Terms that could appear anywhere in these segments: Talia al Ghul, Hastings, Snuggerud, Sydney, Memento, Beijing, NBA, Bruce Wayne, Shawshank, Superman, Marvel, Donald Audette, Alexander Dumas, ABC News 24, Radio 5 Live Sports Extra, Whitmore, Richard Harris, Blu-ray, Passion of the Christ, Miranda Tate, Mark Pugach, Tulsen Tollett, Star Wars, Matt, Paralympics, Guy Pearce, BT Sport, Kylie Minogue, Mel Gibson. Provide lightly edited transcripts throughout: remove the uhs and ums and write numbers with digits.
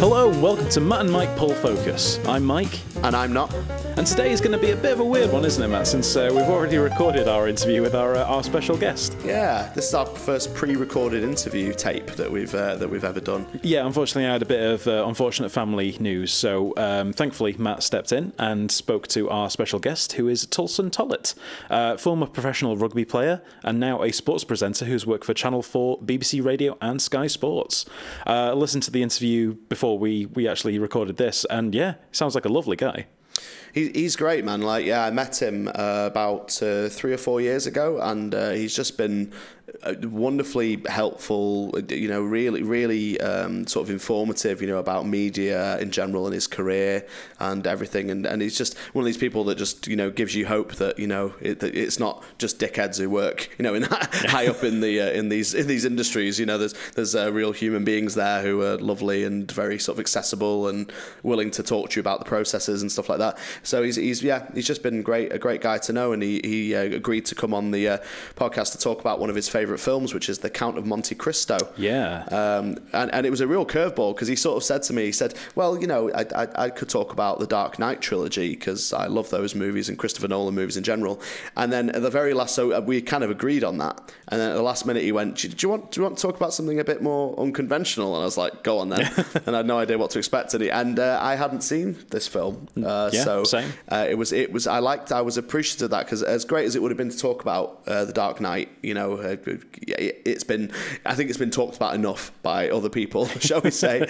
Hello and welcome to Matt and Mike Pull Focus. I'm Mike. And I'm not. And today is going to be a bit of a weird one, isn't it, Matt? Since we've already recorded our interview with our special guest. Yeah, this is our first pre-recorded interview tape that we've ever done. Yeah, unfortunately, I had a bit of unfortunate family news, so thankfully Matt stepped in and spoke to our special guest, who is Tulsen Tollett, former professional rugby player and now a sports presenter who's worked for Channel 4, BBC Radio, and Sky Sports. Listen to the interview before we actually recorded this, and yeah, sounds like a lovely guy. He's great, man. Like, yeah, I met him about 3 or 4 years ago, and he's just been wonderfully helpful, you know, really sort of informative, you know, about media in general and his career and everything. And he's just one of these people that just, you know, gives you hope that, you know, it's not just dickheads who work, you know, in high up in the in these industries. You know, there's real human beings there who are lovely and very sort of accessible and willing to talk to you about the processes and stuff like that. So he's just been a great guy to know, and he agreed to come on the podcast to talk about one of his favourite films, which is The Count of Monte Cristo. Yeah. And it was a real curveball, because he sort of said to me, he said, well, you know, I could talk about the Dark Knight trilogy because I love those movies and Christopher Nolan movies in general. And then at the very last, so we kind of agreed on that. And then at the last minute, he went, do you want to talk about something a bit more unconventional? And I was like, go on then. And I had no idea what to expect. And I hadn't seen this film. Yeah, so same. I was appreciative of that, because as great as it would have been to talk about The Dark Knight, you know, I think it's been talked about enough by other people, shall we say.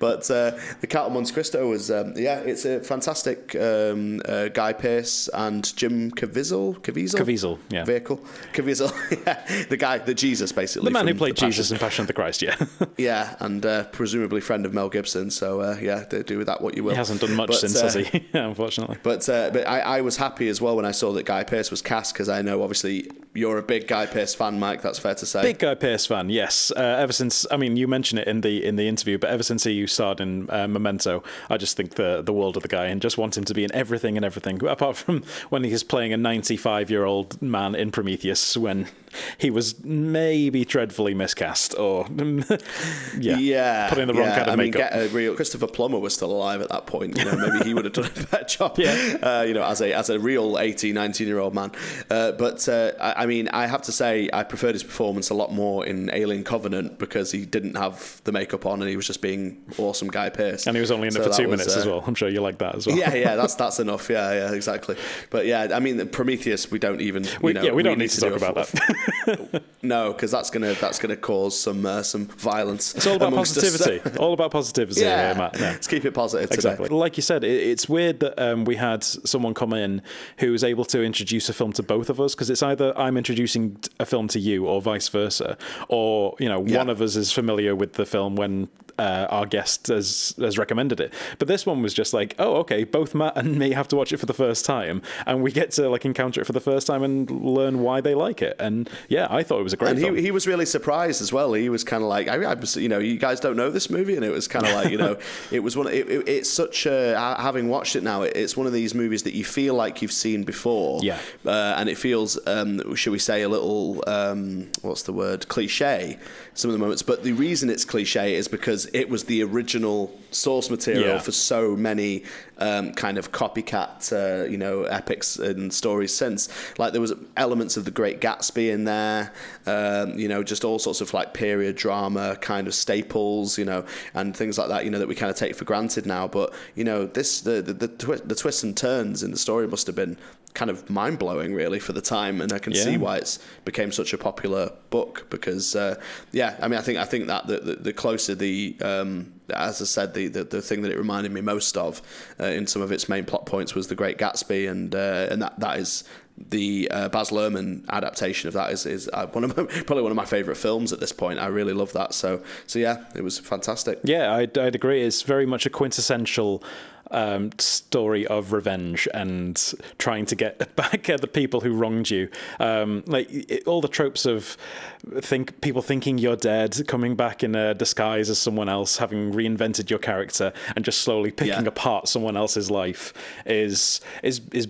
But The Count of Monte Cristo was, yeah, it's a fantastic Guy Pearce and Jim Caviezel, yeah. Caviezel, yeah. The guy, the Jesus, basically. The man who played Jesus in Passion of the Christ, yeah. Yeah, and presumably friend of Mel Gibson, so yeah, do with that what you will. He hasn't done much since, has he? Yeah, unfortunately. But I was happy as well when I saw that Guy Pearce was cast, because I know, obviously, you're a big Guy Pearce fan, Mike, that's fair to say. Big Guy Pearce fan, yes. Ever since, I mean, you mentioned it in the interview, but ever since he starred in Memento, I just think the world of the guy and just want him to be in everything and everything, apart from when he is playing a 95-year-old man in Prometheus, when he was maybe dreadfully miscast, or yeah, putting the wrong kind of makeup. I mean, Christopher Plummer was still alive at that point, you know, maybe he would have done a better job, yeah. You know, as a real 18, 19-year-old man. I mean, I have to say, I preferred his performance a lot more in Alien Covenant, because he didn't have the makeup on and he was just being awesome Guy Pearce. And he was only in it for 2 minutes as well. I'm sure you like that as well. Yeah, yeah, that's enough. Yeah, yeah, exactly. But yeah, I mean, Prometheus, we don't even, we don't need to talk about that. No, because that's gonna cause some violence. It's all about positivity. All about positivity. Yeah, Matt. Yeah. Let's keep it positive. Exactly. Today. Like you said, it's weird that we had someone come in who was able to introduce a film to both of us, because it's either I'm introducing a film to you, or vice versa, or, you know, yeah, one of us is familiar with the film when our guest has recommended it. But this one was just like, oh, okay, both Matt and me have to watch it for the first time, and we get to like encounter it for the first time and learn why they like it. And yeah, I thought it was a great film. He was really surprised as well. He was kind of like, I was, you know, you guys don't know this movie, and it was kind of like, you know, it was one. It's such a, having watched it now, it's one of these movies that you feel like you've seen before, yeah, and it feels, should we say, a little what's the word, cliche, some of the moments. But the reason it's cliche is because it was the original source material, yeah, for so many kind of copycat, you know, epics and stories since. Like, there was elements of The Great Gatsby in there, you know, just all sorts of like period drama kind of staples, you know, and things like that, you know, that we kind of take for granted now. But, you know, the twists and turns in the story must have been kind of mind-blowing, really, for the time, and I can, yeah, see why it's became such a popular book, because yeah, I mean, I think that the closer the as I said, the thing that it reminded me most of in some of its main plot points was The Great Gatsby, and that is the Baz Luhrmann adaptation of that is probably one of my favourite films at this point. I really love that, so yeah, it was fantastic. Yeah, I'd agree. It's very much a quintessential story of revenge and trying to get back at the people who wronged you. Like all the tropes of people thinking you're dead, coming back in a disguise as someone else, having reinvented your character, and just slowly picking, yeah, apart someone else's life is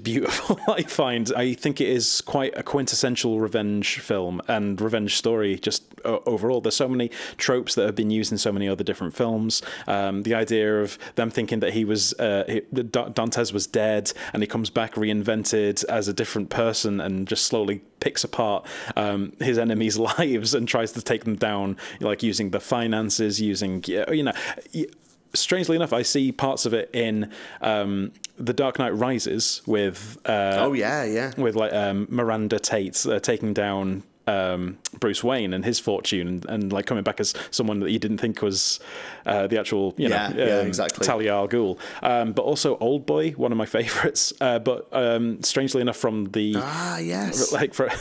beautiful. I find. I think it is quite a quintessential revenge film and revenge story, just overall. There's so many tropes that have been used in so many other different films. The idea of them thinking that he was Dantes was dead, and he comes back reinvented as a different person and just slowly picks apart his enemies' lives and tries to take them down, like using the finances, using, you know. Strangely enough, I see parts of it in The Dark Knight Rises with with like Miranda Tate taking down Bruce Wayne and his fortune, and like coming back as someone that you didn't think was the actual, you know, exactly, Talia al Ghul. But also Old Boy, one of my favorites. But strangely enough, from the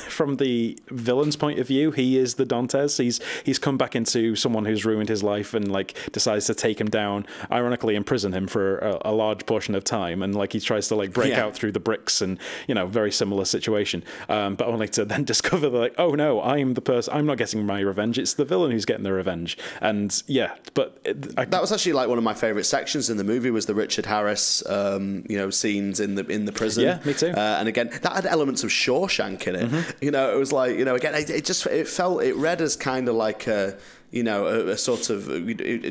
from the villain's point of view, he is the Dantes. He's come back into someone who's ruined his life and like decides to take him down. Ironically, imprison him for a large portion of time, and like he tries to like break out through the bricks, and you know, very similar situation. But only to then discover that, like, oh no, I'm the person, I'm not getting my revenge, it's the villain who's getting the revenge. And yeah, but that was actually like one of my favorite sections in the movie, was the Richard Harris you know, scenes in the prison. Yeah, me too. And again, that had elements of Shawshank in it. You know, it was like, you know, again, it read as kind of like a, you know, a sort of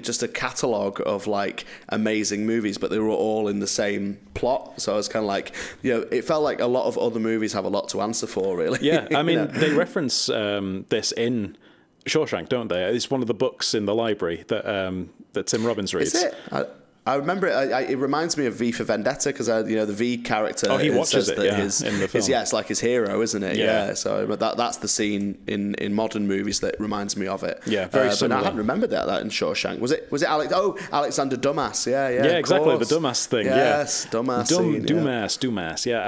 just a catalogue of like amazing movies, but they were all in the same plot. So I was kind of like, you know, it felt like a lot of other movies have a lot to answer for, really. Yeah, I mean, they reference this in Shawshank, don't they? It's one of the books in the library that that Tim Robbins reads. Is it? I remember it. It reminds me of V for Vendetta, because you know, the V character. Oh, he watches it. Yeah, in the film. Yeah, it's like his hero, isn't it? Yeah. So, but that's the scene in modern movies that reminds me of it. Yeah, very similar. But I hadn't remembered that in Shawshank. Was it Alex? Oh, Alexander Dumas. Yeah. Yeah, exactly. The Dumas thing. Yes, yeah. Dumas. Yeah.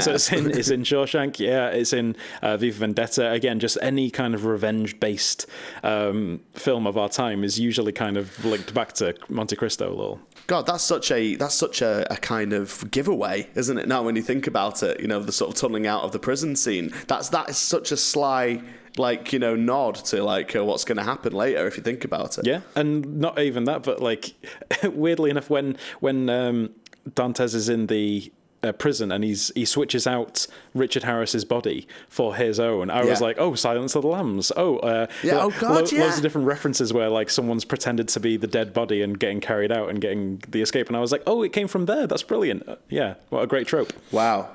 So it's in Shawshank. Yeah, it's in V for Vendetta. Again, just any kind of revenge-based film of our time is usually kind of linked back to Monte Cristo. God, that's such a kind of giveaway, isn't it? Now, when you think about it, you know, the sort of tunneling out of the prison scene. That is such a sly, like, you know, nod to like what's going to happen later if you think about it. Yeah, and not even that, but like weirdly enough, when Dantes is in the prison and he switches out Richard Harris's body for his own, I was like, oh, Silence of the Lambs, loads of different references where like someone's pretended to be the dead body and getting carried out and getting the escape, and I was like, oh, it came from there, that's brilliant. Yeah, what a great trope. Wow,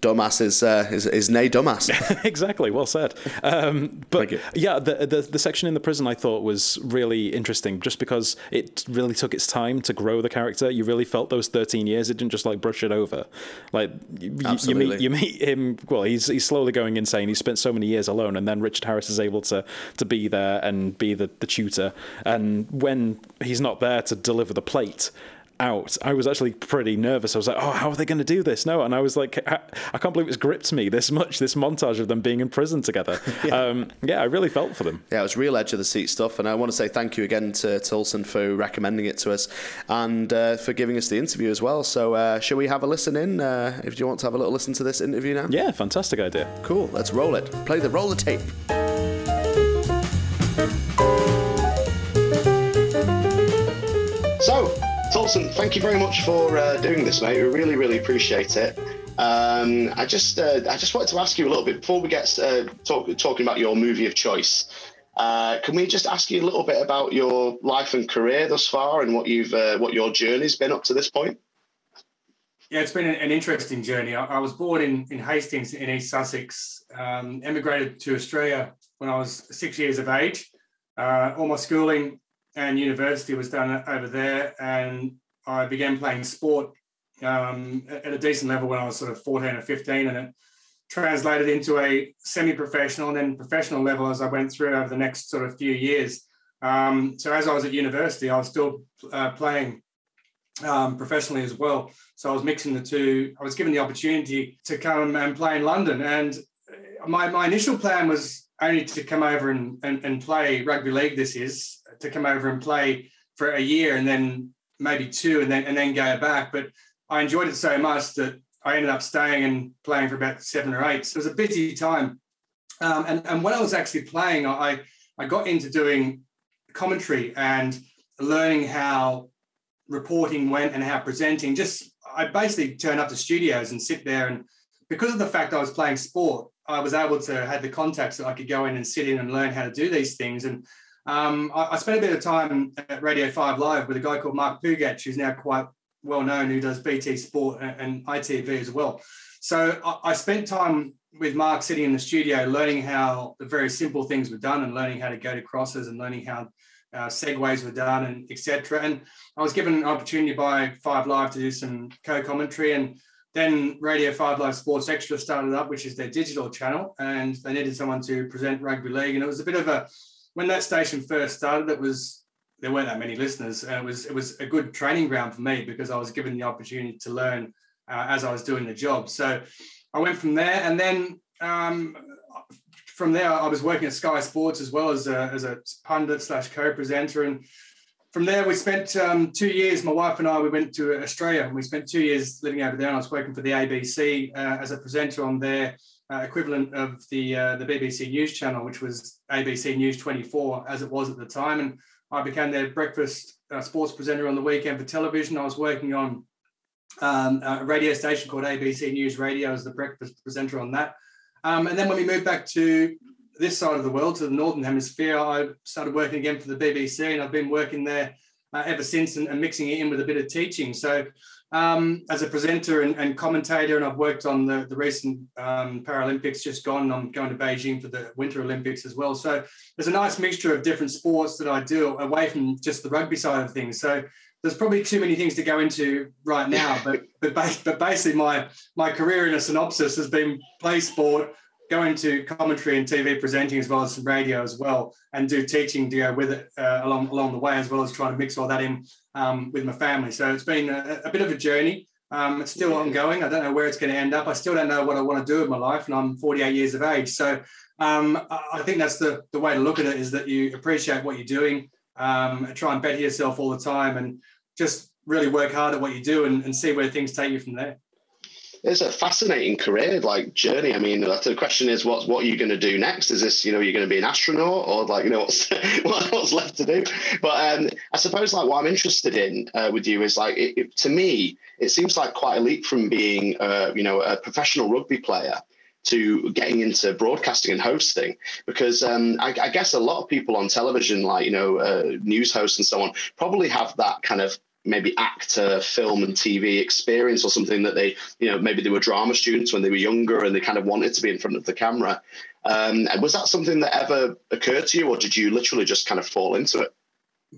Dumas is nay Dumas. Exactly, well said. But yeah, the section in the prison I thought was really interesting, just because it really took its time to grow the character. You really felt those 13 years. It didn't just like brush it over. Like you meet him. Well, he's slowly going insane. He spent so many years alone, and then Richard Harris is able to be there and be the tutor. And when he's not there to deliver the plate out, I was actually pretty nervous. I was like, oh, how are they going to do this? No, and I was like, I can't believe it's gripped me this much, this montage of them being in prison together. Yeah, I really felt for them. Yeah, it was real edge of the seat stuff, and I want to say thank you again to Tulsen for recommending it to us, and for giving us the interview as well. So shall we have a listen in, if you want to have a little listen to this interview now? Yeah, fantastic idea. Cool, let's roll it. Roll the tape. So, Tulsen, thank you very much for doing this, mate. We really, really appreciate it. I just wanted to ask you a little bit before we get talking about your movie of choice. Can we just ask you a little bit about your life and career thus far, and what your journey's been up to this point? Yeah, it's been an interesting journey. I was born in Hastings in East Sussex, emigrated to Australia when I was 6 years of age. All my schooling and university was done over there, and I began playing sport at a decent level when I was sort of 14 or 15, and it translated into a semi-professional and then professional level as I went through over the next sort of few years. So as I was at university, I was still playing professionally as well. So I was mixing the two. I was given the opportunity to come and play in London, and my initial plan was only to come over and play rugby league. To come over and play for a year and then maybe two and then go back. But I enjoyed it so much that I ended up staying and playing for about 7 or 8. So it was a busy time. And when I was actually playing, I got into doing commentary and learning how reporting went and how presenting. I basically turned up to studios and sit there and because of the fact I was playing sport, I was able to have the contacts that I could go in and sit in and learn how to do these things. And I spent a bit of time at Radio 5 Live with a guy called Mark Pugach, who's now quite well known, who does BT Sport and ITV as well. So I spent time with Mark sitting in the studio, learning how the very simple things were done and learning how to go to crosses and learning how segues were done and et cetera. And I was given an opportunity by 5 Live to do some co-commentary, and then Radio 5 Live Sports Extra started up, which is their digital channel, and they needed someone to present rugby league. And it was a bit of a, when that station first started, there weren't that many listeners. And it was a good training ground for me because I was given the opportunity to learn as I was doing the job. So I went from there, and then from there I was working at Sky Sports as well as a pundit / co-presenter. And from there, we spent 2 years, my wife and I, we went to Australia, and we spent 2 years living over there, and I was working for the ABC as a presenter on their equivalent of the BBC News channel, which was ABC News 24, as it was at the time. And I became their breakfast sports presenter on the weekend for television. I was working on a radio station called ABC News Radio as the breakfast presenter on that. And then when we moved back to this side of the world, to the Northern Hemisphere, I started working again for the BBC, and I've been working there ever since, and mixing it in with a bit of teaching. So as a presenter and commentator, and I've worked on the recent Paralympics just gone. I'm going to Beijing for the Winter Olympics as well. So there's a nice mixture of different sports that I do away from just the rugby side of things. So there's probably too many things to go into right now, but basically my career in a synopsis has been play sport, go into commentary and TV presenting, as well as some radio as well, and do teaching to go with it along the way, as well as trying to mix all that in with my family. So it's been a bit of a journey. It's still ongoing. I don't know where it's going to end up. I still don't know what I want to do with my life, and I'm 48 years of age. So I think that's the way to look at it, is that you appreciate what you're doing, try and better yourself all the time, and just really work hard at what you do and see where things take you from there. It's a fascinating career, like, journey. I mean, the question is, what are you going to do next? Is this, you're going to be an astronaut, or what's left to do? But I suppose, what I'm interested in with you is, to me, it seems like quite a leap from being, a professional rugby player to getting into broadcasting and hosting, because I guess a lot of people on television, news hosts and so on, probably have that kind of maybe actor, film and TV experience, or something that they, maybe they were drama students when they were younger and they kind of wanted to be in front of the camera. Was that something that ever occurred to you, or did you literally just kind of fall into it?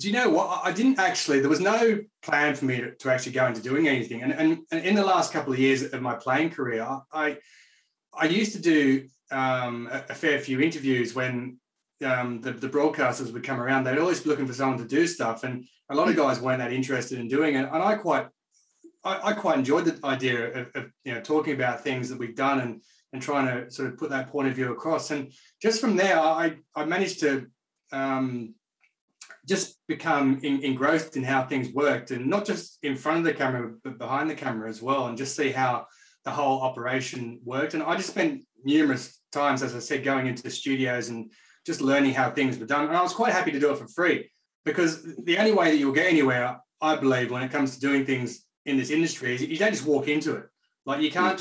Do you know what? I didn't actually, there was no plan for me to actually go into doing anything. And in the last couple of years of my playing career, I used to do a fair few interviews when the broadcasters would come around. They'd always be looking for someone to do stuff, and a lot of guys weren't that interested in doing it. And I quite enjoyed the idea of talking about things that we've done and trying to sort of put that point of view across. And just from there, I managed to just become engrossed in how things worked, and not just in front of the camera but behind the camera as well, and just see how the whole operation worked. And I just spent numerous times, as I said, going into the studios and just learning how things were done. And I was quite happy to do it for free, because the only way that you'll get anywhere, I believe, when it comes to doing things in this industry, is you don't just walk into it. Like, you can't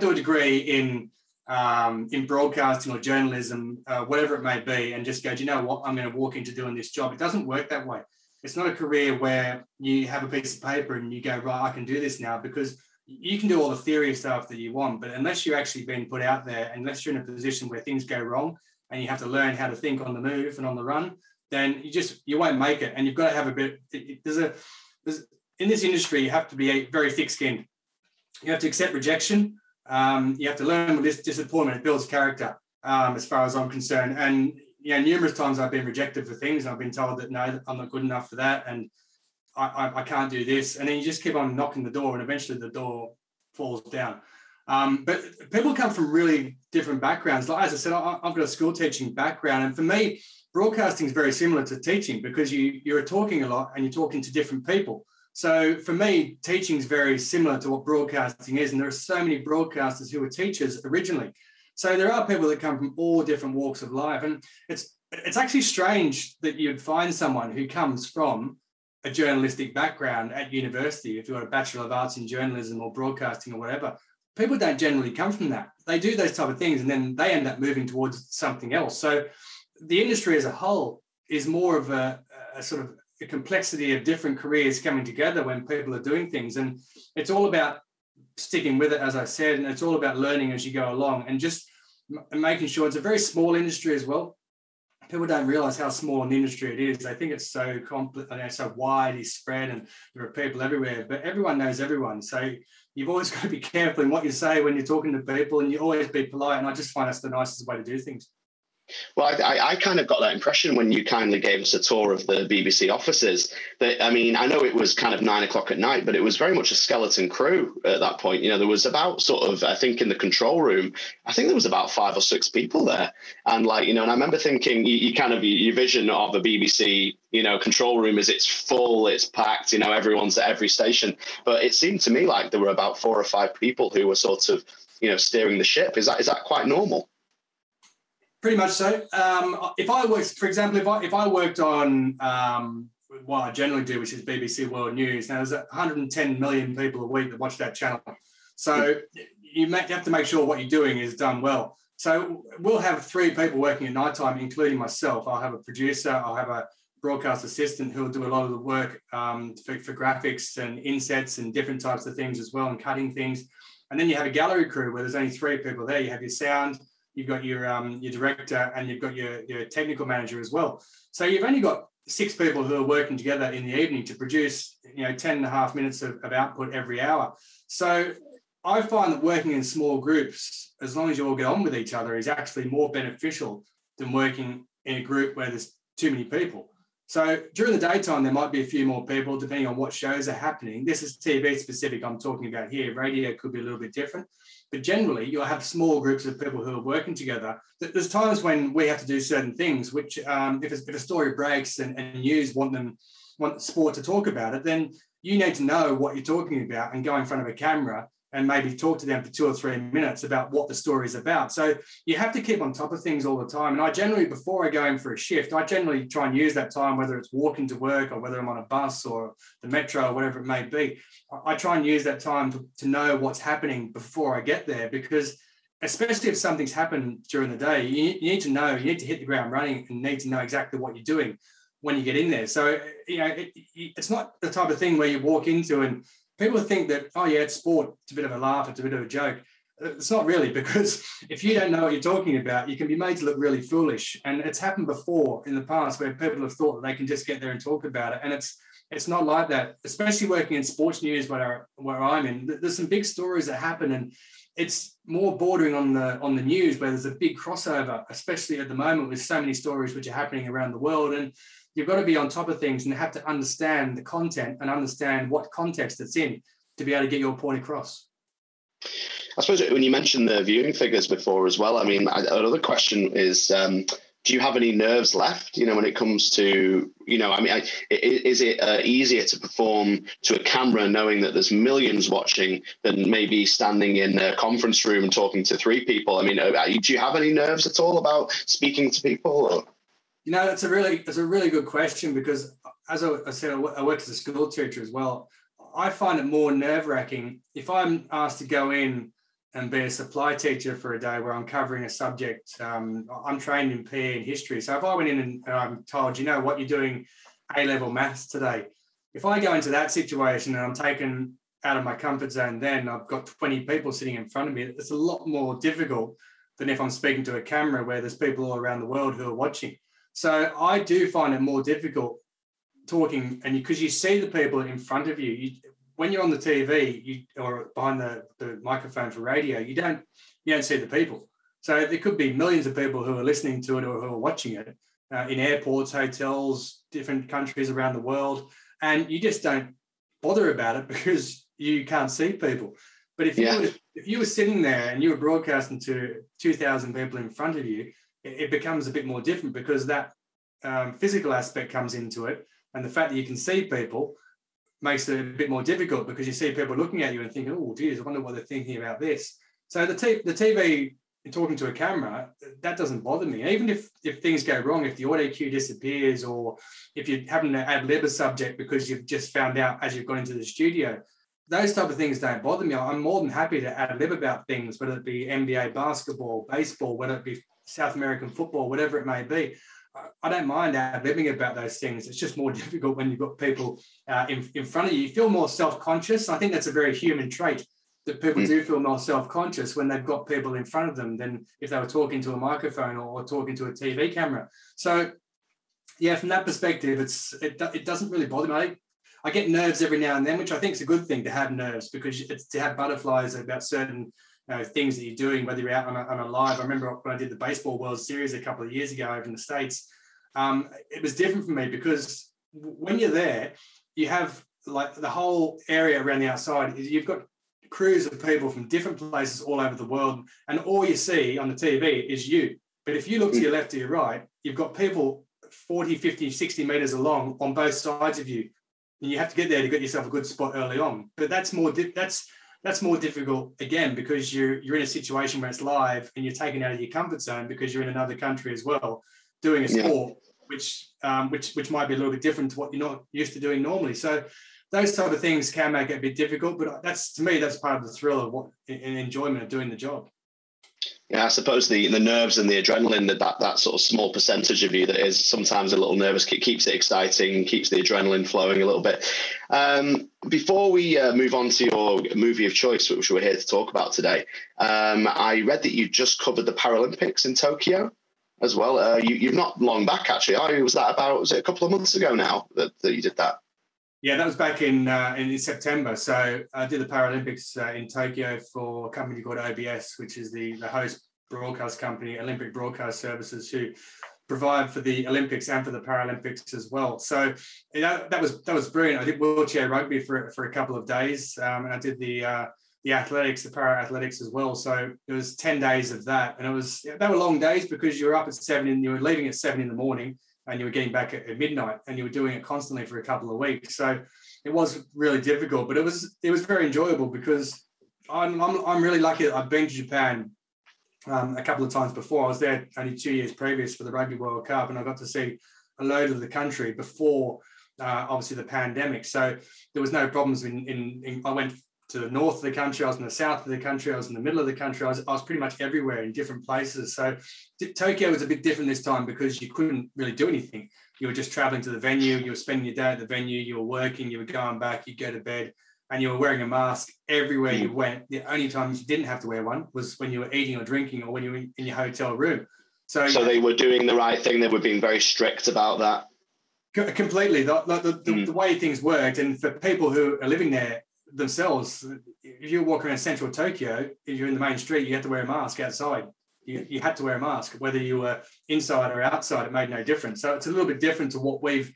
do a degree in broadcasting or journalism, whatever it may be, and just go, do you know what, I'm going to walk into doing this job. It doesn't work that way. It's not a career where you have a piece of paper and you go, right, I can do this now, because you can do all the theory stuff that you want, but unless you're actually being put out there, unless you're in a position where things go wrong and you have to learn how to think on the move and on the run, then you won't make it. And you've got to have a bit, in this industry, you have to be very thick-skinned. You have to accept rejection. You have to learn with this disappointment. It builds character, as far as I'm concerned. And, numerous times I've been rejected for things, and I've been told that, no, I'm not good enough for that, and I can't do this. And then you just keep on knocking the door, and eventually the door falls down. But people come from really different backgrounds. Like, as I said, I've got a school teaching background. And for me, broadcasting is very similar to teaching, because you're talking a lot and you're talking to different people. So for me, teaching is very similar to what broadcasting is. And there are so many broadcasters who were teachers originally. So there are people that come from all different walks of life. And it's actually strange that you'd find someone who comes from a journalistic background at university, if you got a Bachelor of Arts in Journalism or broadcasting or whatever. people don't generally come from that. They do those type of things, and then they end up moving towards something else. So the industry as a whole is more of a sort of a complexity of different careers coming together when people are doing things. And it's all about sticking with it, as I said, and it's all about learning as you go along and just making sure it's a very small industry as well. People don't realize how small an industry it is. I think it's so so widely spread, and there are people everywhere, but everyone knows everyone. So you've always got to be careful in what you say when you're talking to people, and you always be polite. And I just find that's the nicest way to do things. Well, I kind of got that impression when you kindly gave us a tour of the BBC offices. That, I mean, I know it was kind of 9 o'clock at night, but it was very much a skeleton crew at that point. You know, there was about sort of, I think in the control room, I think there was about 5 or 6 people there. And like, you know, and I remember thinking you kind of, your vision of the BBC, you know, control room is it's full, it's packed, you know, everyone's at every station. But it seemed to me like there were about 4 or 5 people who were sort of, you know, steering the ship. Is that quite normal? Pretty much so. If I worked, for example, if I worked on what I generally do, which is BBC World News, now there's 110 million people a week that watch that channel. So you have to make sure what you're doing is done well. So we'll have 3 people working at night time, including myself. I'll have a producer, I'll have a broadcast assistant who will do a lot of the work for graphics and insets and different types of things as well, and cutting things. And then you have a gallery crew where there's only 3 people there. You have your sound, you've got your director, and you've got your technical manager as well. So you've only got 6 people who are working together in the evening to produce, you know, 10.5 minutes of output every hour. So I find that working in small groups, as long as you all get on with each other, is actually more beneficial than working in a group where there's too many people. So during the daytime, there might be a few more people, depending on what shows are happening. This is TV specific I'm talking about here. Radio could be a little bit different. But generally, you'll have small groups of people who are working together. There's times when we have to do certain things, which if a story breaks and news want sport to talk about it, then you need to know what you're talking about and go in front of a camera and maybe talk to them for 2 or 3 minutes about what the story is about. So you have to keep on top of things all the time. And I generally, before I go in for a shift, I generally try and use that time, whether it's walking to work or whether I'm on a bus or the metro or whatever it may be. I try and use that time to know what's happening before I get there, because especially if something's happened during the day, you need to know, you need to hit the ground running and need to know exactly what you're doing when you get in there. So, you know, it's not the type of thing where you walk into and people think that, oh, yeah, it's sport, it's a bit of a laugh, it's a bit of a joke. It's not really, because if you don't know what you're talking about, you can be made to look really foolish. And it's happened before in the past where people have thought that they can just get there and talk about it. And it's not like that, especially working in sports news where I'm in. There's some big stories that happen, and it's more bordering on the news where there's a big crossover, especially at the moment with so many stories which are happening around the world. And you've got to be on top of things and have to understand the content and understand what context it's in to be able to get your point across. I suppose when you mentioned the viewing figures before as well, I mean, another question is, do you have any nerves left, you know, when it comes to, you know, I mean, is it easier to perform to a camera knowing that there's millions watching than maybe standing in a conference room and talking to 3 people? I mean, do you have any nerves at all about speaking to people? Or? You know, that's a really good question, because as I said, I worked as a school teacher as well. I find it more nerve-wracking if I'm asked to go in and be a supply teacher for a day where I'm covering a subject. I'm trained in PE and history. So if I went in and I'm told, you know what, you're doing A-level maths today. If I go into that situation and I'm taken out of my comfort zone, then I've got 20 people sitting in front of me. It's a lot more difficult than if I'm speaking to a camera where there's people all around the world who are watching. So I do find it more difficult talking, and because you see the people in front of you. When you're on the TV or behind the microphone for radio, you don't see the people. So there could be millions of people who are listening to it or who are watching it in airports, hotels, different countries around the world, and you just don't bother about it because you can't see people. But if you were sitting there and you were broadcasting to 2,000 people in front of you, it becomes a bit more different, because that physical aspect comes into it, and the fact that you can see people makes it a bit more difficult, because you see people looking at you and thinking, oh, geez, I wonder what they're thinking about this. So the TV talking to a camera, that doesn't bother me. Even if things go wrong, if the audio cue disappears, or if you're having to ad lib a subject because you've just found out as you've gone into the studio, those type of things don't bother me. I'm more than happy to ad-lib about things, whether it be NBA basketball, baseball, whether it be South American football, whatever it may be. I don't mind ad-libbing about those things. It's just more difficult when you've got people in front of you. You feel more self-conscious. I think that's a very human trait, that people do feel more self-conscious when they've got people in front of them than if they were talking to a microphone or talking to a TV camera. So, yeah, from that perspective, it doesn't really bother me. I get nerves every now and then, which I think is a good thing, to have nerves, because it's to have butterflies about certain things that you're doing, whether you're out on a live. I remember when I did the Baseball World Series a couple of years ago over in the States, it was different for me, because when you're there, you have like the whole area around the outside. You've got crews of people from different places all over the world, and all you see on the TV is you. But if you look to your left or your right, you've got people 40, 50, 60 metres along on both sides of you. And you have to get there to get yourself a good spot early on. But that's more difficult, again, because you're in a situation where it's live and you're taken out of your comfort zone because you're in another country as well, doing a sport, which might be a little bit different to what you're not used to doing normally. So those type of things can make it a bit difficult, but that's, to me, that's part of the thrill of and enjoyment of doing the job. Yeah, I suppose the nerves and the adrenaline, that sort of small percentage of you that is sometimes a little nervous, keeps it exciting, keeps the adrenaline flowing a little bit. Before we move on to your movie of choice, which we're here to talk about today, I read that you just covered the Paralympics in Tokyo as well. You've not long back, actually. Was it a couple of months ago now that you did that? Yeah, that was back in September. So I did the Paralympics in Tokyo for a company called OBS, which is the host broadcast company, Olympic Broadcast Services, who provide for the Olympics and for the Paralympics as well. So that was brilliant. I did wheelchair rugby for a couple of days, and I did the athletics, the para athletics as well. So it was 10 days of that, and they were long days, because you were up at 7 and you were leaving at 7 in the morning, and you were getting back at midnight, and you were doing it constantly for a couple of weeks. So it was really difficult, but it was very enjoyable, because I'm really lucky that I've been to Japan a couple of times before. I was there only 2 years previous for the Rugby World Cup, and I got to see a load of the country before, obviously, the pandemic. So there was no problems. I went to the north of the country, I was in the south of the country, I was in the middle of the country, I was pretty much everywhere in different places. So Tokyo was a bit different this time, because you couldn't really do anything. You were just traveling to the venue, you were spending your day at the venue, you were working, you were going back, you go to bed, and you were wearing a mask everywhere you went. The only time you didn't have to wear one was when you were eating or drinking, or when you were in your hotel room. So they were doing the right thing, they were being very strict about that. Completely, the way things worked, and for people who are living there themselves, if you walk around central Tokyo, if you're in the main street, you have to wear a mask outside. You had to wear a mask, whether you were inside or outside, it made no difference. So it's a little bit different to what we've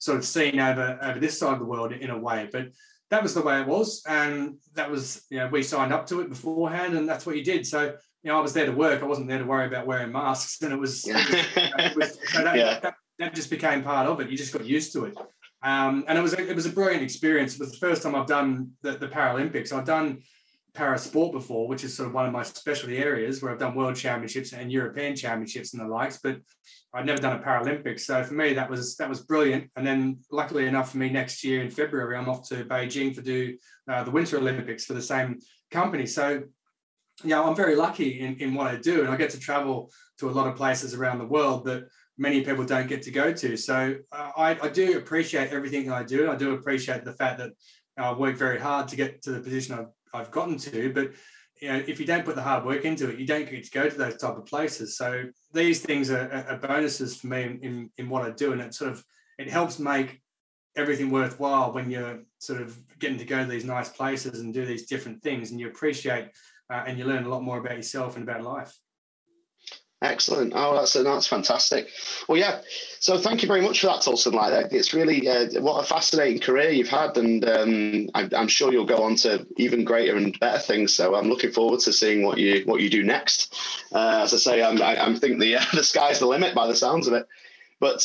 sort of seen over this side of the world in a way, but that was the way it was. And that was, we signed up to it beforehand, and that's what you did. So, I was there to work. I wasn't there to worry about wearing masks. And that just became part of it. You just got used to it. And it was a brilliant experience. It was the first time I've done the Paralympics. I've done para sport before, which is sort of one of my specialty areas, where I've done world championships and European championships and the likes, but I've never done a Paralympics. So for me, that was brilliant. And then luckily enough for me, next year in February, I'm off to Beijing to do the Winter Olympics for the same company. So I'm very lucky in what I do, and I get to travel to a lot of places around the world that many people don't get to go to. So I do appreciate everything I do. I do appreciate the fact that I work very hard to get to the position I've gotten to. But if you don't put the hard work into it, you don't get to go to those type of places. So these things are bonuses for me in what I do. And it helps make everything worthwhile when you're sort of getting to go to these nice places and do these different things, and you appreciate and you learn a lot more about yourself and about life. Excellent. Oh, that's fantastic. Well, yeah. So thank you very much for that, Tulsen. It's really what a fascinating career you've had, and I'm sure you'll go on to even greater and better things. So I'm looking forward to seeing what you do next. As I say, I think the sky's the limit by the sounds of it. But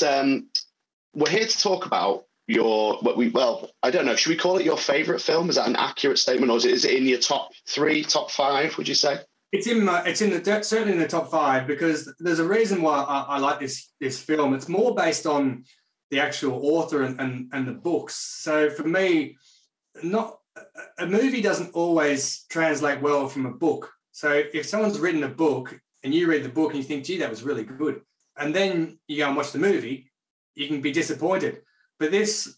we're here to talk about I don't know. Should we call it your favourite film? Is that an accurate statement, or is it in your top three, top five? Would you say? It's certainly in the top five, because there's a reason why I like this film. It's more based on the actual author and the books. So for me, not a movie doesn't always translate well from a book. So if someone's written a book and you read the book and you think, gee, that was really good, and then you go and watch the movie, you can be disappointed. But this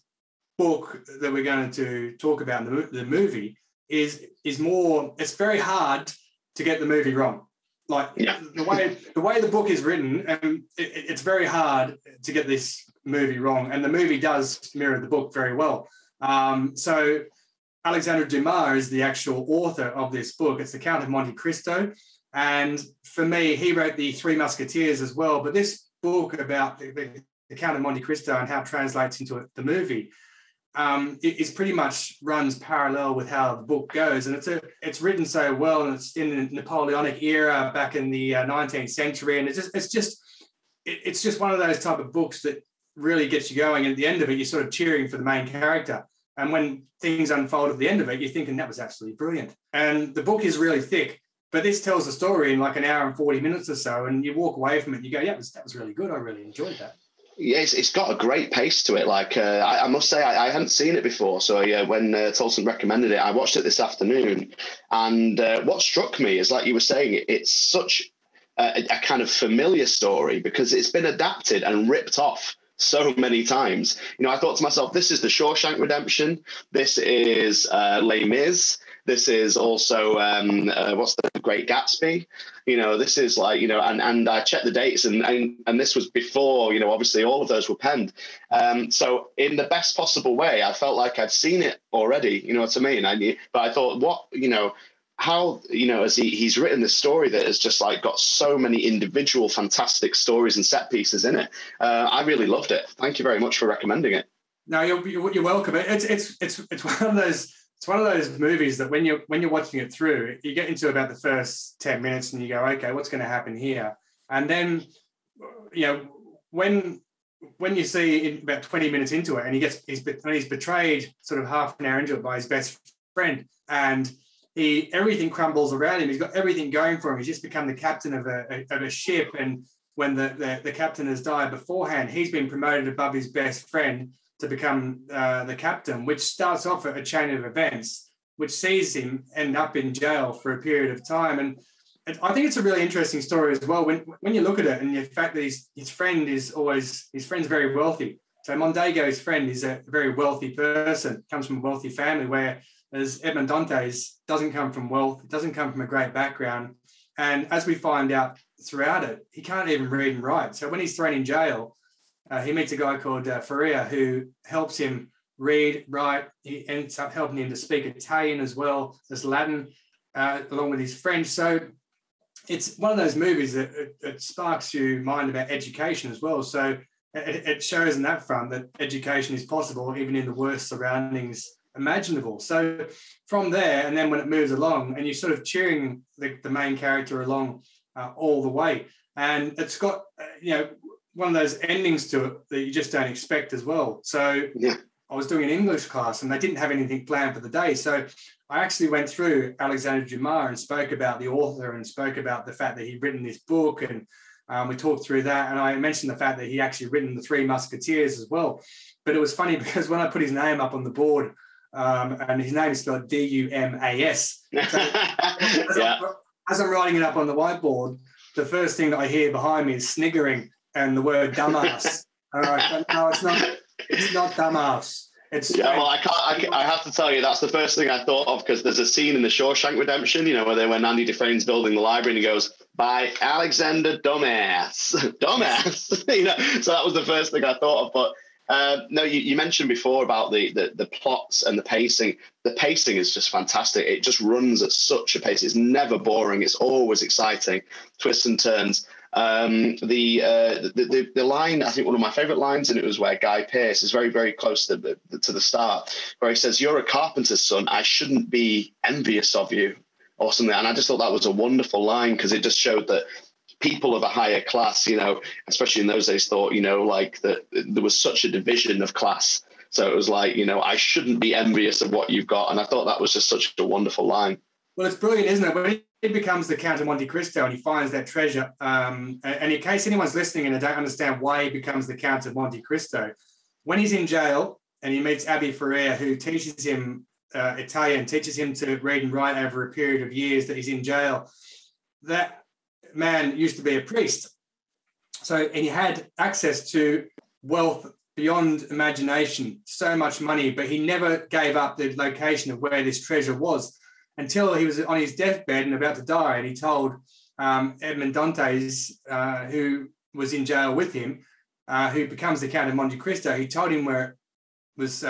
book that we're going to talk about, the movie, is more, it's very hard to get the movie wrong. Like the way the book is written, it's very hard to get this movie wrong. And the movie does mirror the book very well. So Alexander Dumas is the actual author of this book. It's The Count of Monte Cristo. And for me, he wrote the Three Musketeers as well. But this book about the Count of Monte Cristo and how it translates into the movie, it pretty much runs parallel with how the book goes. And it's written so well, and it's in the Napoleonic era back in the 19th century. And it's just one of those type of books that really gets you going. And at the end of it, you're sort of cheering for the main character. And when things unfold at the end of it, you're thinking that was absolutely brilliant. And the book is really thick, but this tells the story in like an hour and 40 minutes or so. And you walk away from it and you go, yeah, that was really good. I really enjoyed that. Yeah, it's got a great pace to it. Like, I must say, I hadn't seen it before. So, yeah, when Tulsen recommended it, I watched it this afternoon. And what struck me is, like you were saying, it's such a kind of familiar story because it's been adapted and ripped off so many times. You know, I thought to myself, this is the Shawshank Redemption. This is Les Mis. This is also, what's the Great Gatsby? You know, this is like, you know, and I checked the dates and this was before, you know, obviously all of those were penned. So in the best possible way, I felt like I'd seen it already, you know what I mean? But I thought, what, you know, how, you know, as he's written this story that has just like got so many individual fantastic stories and set pieces in it. I really loved it. Thank you very much for recommending it. No, you're welcome. It's one of those, it's one of those movies that when you're watching it through, you get into about the first 10 minutes and you go, okay, what's going to happen here? And then, you know, when you see in about 20 minutes into it and he's betrayed sort of half an hour into it by his best friend, and everything crumbles around him. He's got everything going for him. He's just become the captain of a ship, and when the captain has died beforehand, he's been promoted above his best friend to become the captain, which starts off a chain of events, which sees him end up in jail for a period of time. And I think it's a really interesting story as well. When you look at it, and the fact that his friend's very wealthy. So Montego's friend is a very wealthy person, comes from a wealthy family, where as Edmond Dantes doesn't come from wealth, doesn't come from a great background. And as we find out throughout it, he can't even read and write. So when he's thrown in jail, he meets a guy called Faria, who helps him read, write. He ends up helping him to speak Italian as well as Latin, along with his French. So it's one of those movies that it sparks your mind about education as well. So it shows in that front that education is possible even in the worst surroundings imaginable. So from there, and then when it moves along, and you're sort of cheering the main character along all the way, and it's got you know, one of those endings to it that you just don't expect as well. So yeah. I was doing an English class and they didn't have anything planned for the day, so I actually went through Alexander Dumas and spoke about the author and spoke about the fact that he'd written this book, and we talked through that, and I mentioned the fact that he actually written the Three Musketeers as well. But it was funny because when I put his name up on the board, and his name is spelled Dumas. So as I'm writing it up on the whiteboard, the first thing that I hear behind me is sniggering and the word dumbass. All right, but no, it's not dumbass. I have to tell you, that's the first thing I thought of, because there's a scene in the Shawshank Redemption, you know, where when Andy Dufresne's building the library, and he goes, by Alexander Dumas. Dumbass. You know, so that was the first thing I thought of. But no, you mentioned before about the plots and the pacing. The pacing is just fantastic. It just runs at such a pace. It's never boring. It's always exciting. Twists and turns. The line, I think one of my favourite lines, and it was where Guy Pearce is very, very close to the start, where he says, "You're a carpenter's son. I shouldn't be envious of you," or something. And I just thought that was a wonderful line, because it just showed that people of a higher class, you know, especially in those days, thought, you know, like that there was such a division of class. So it was like, you know, I shouldn't be envious of what you've got. And I thought that was just such a wonderful line. Well, it's brilliant, isn't it? When he becomes the Count of Monte Cristo and he finds that treasure, and in case anyone's listening and they don't understand why he becomes the Count of Monte Cristo, when he's in jail and he meets Abbé Faria, who teaches him Italian, teaches him to read and write over a period of years that he's in jail. That man used to be a priest. So, and he had access to wealth beyond imagination, so much money, but he never gave up the location of where this treasure was until he was on his deathbed and about to die. And he told Edmond Dantes, who was in jail with him, who becomes the Count of Monte Cristo, he told him where it was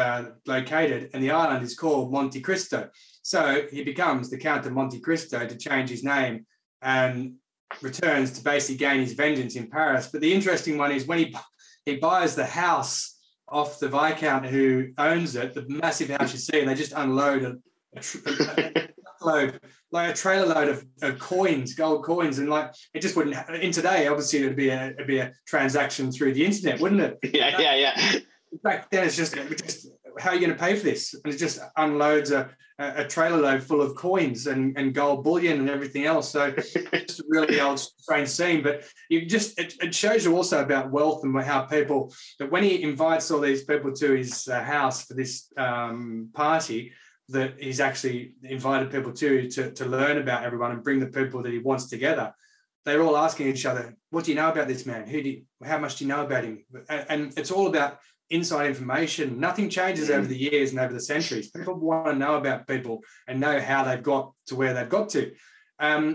located, and the island is called Monte Cristo. So he becomes the Count of Monte Cristo to change his name and returns to basically gain his vengeance in Paris. But the interesting one is when he buys the house off the Viscount who owns it, the massive house you see, and they just unload a trailer load of coins, gold coins, and like it just wouldn't. In today, obviously, it'd be a transaction through the internet, wouldn't it? Yeah. Back then, it's just how are you going to pay for this? And it just unloads a trailer load full of coins and gold bullion and everything else. So it's just a really old, strange scene. But it shows you also about wealth and how people, that when he invites all these people to his house for this party, that he's actually invited people to learn about everyone and bring the people that he wants together. They're all asking each other, what do you know about this man? How much do you know about him? And it's all about inside information. Nothing changes over the years and over the centuries. People want to know about people and know how they've got to where they've got to.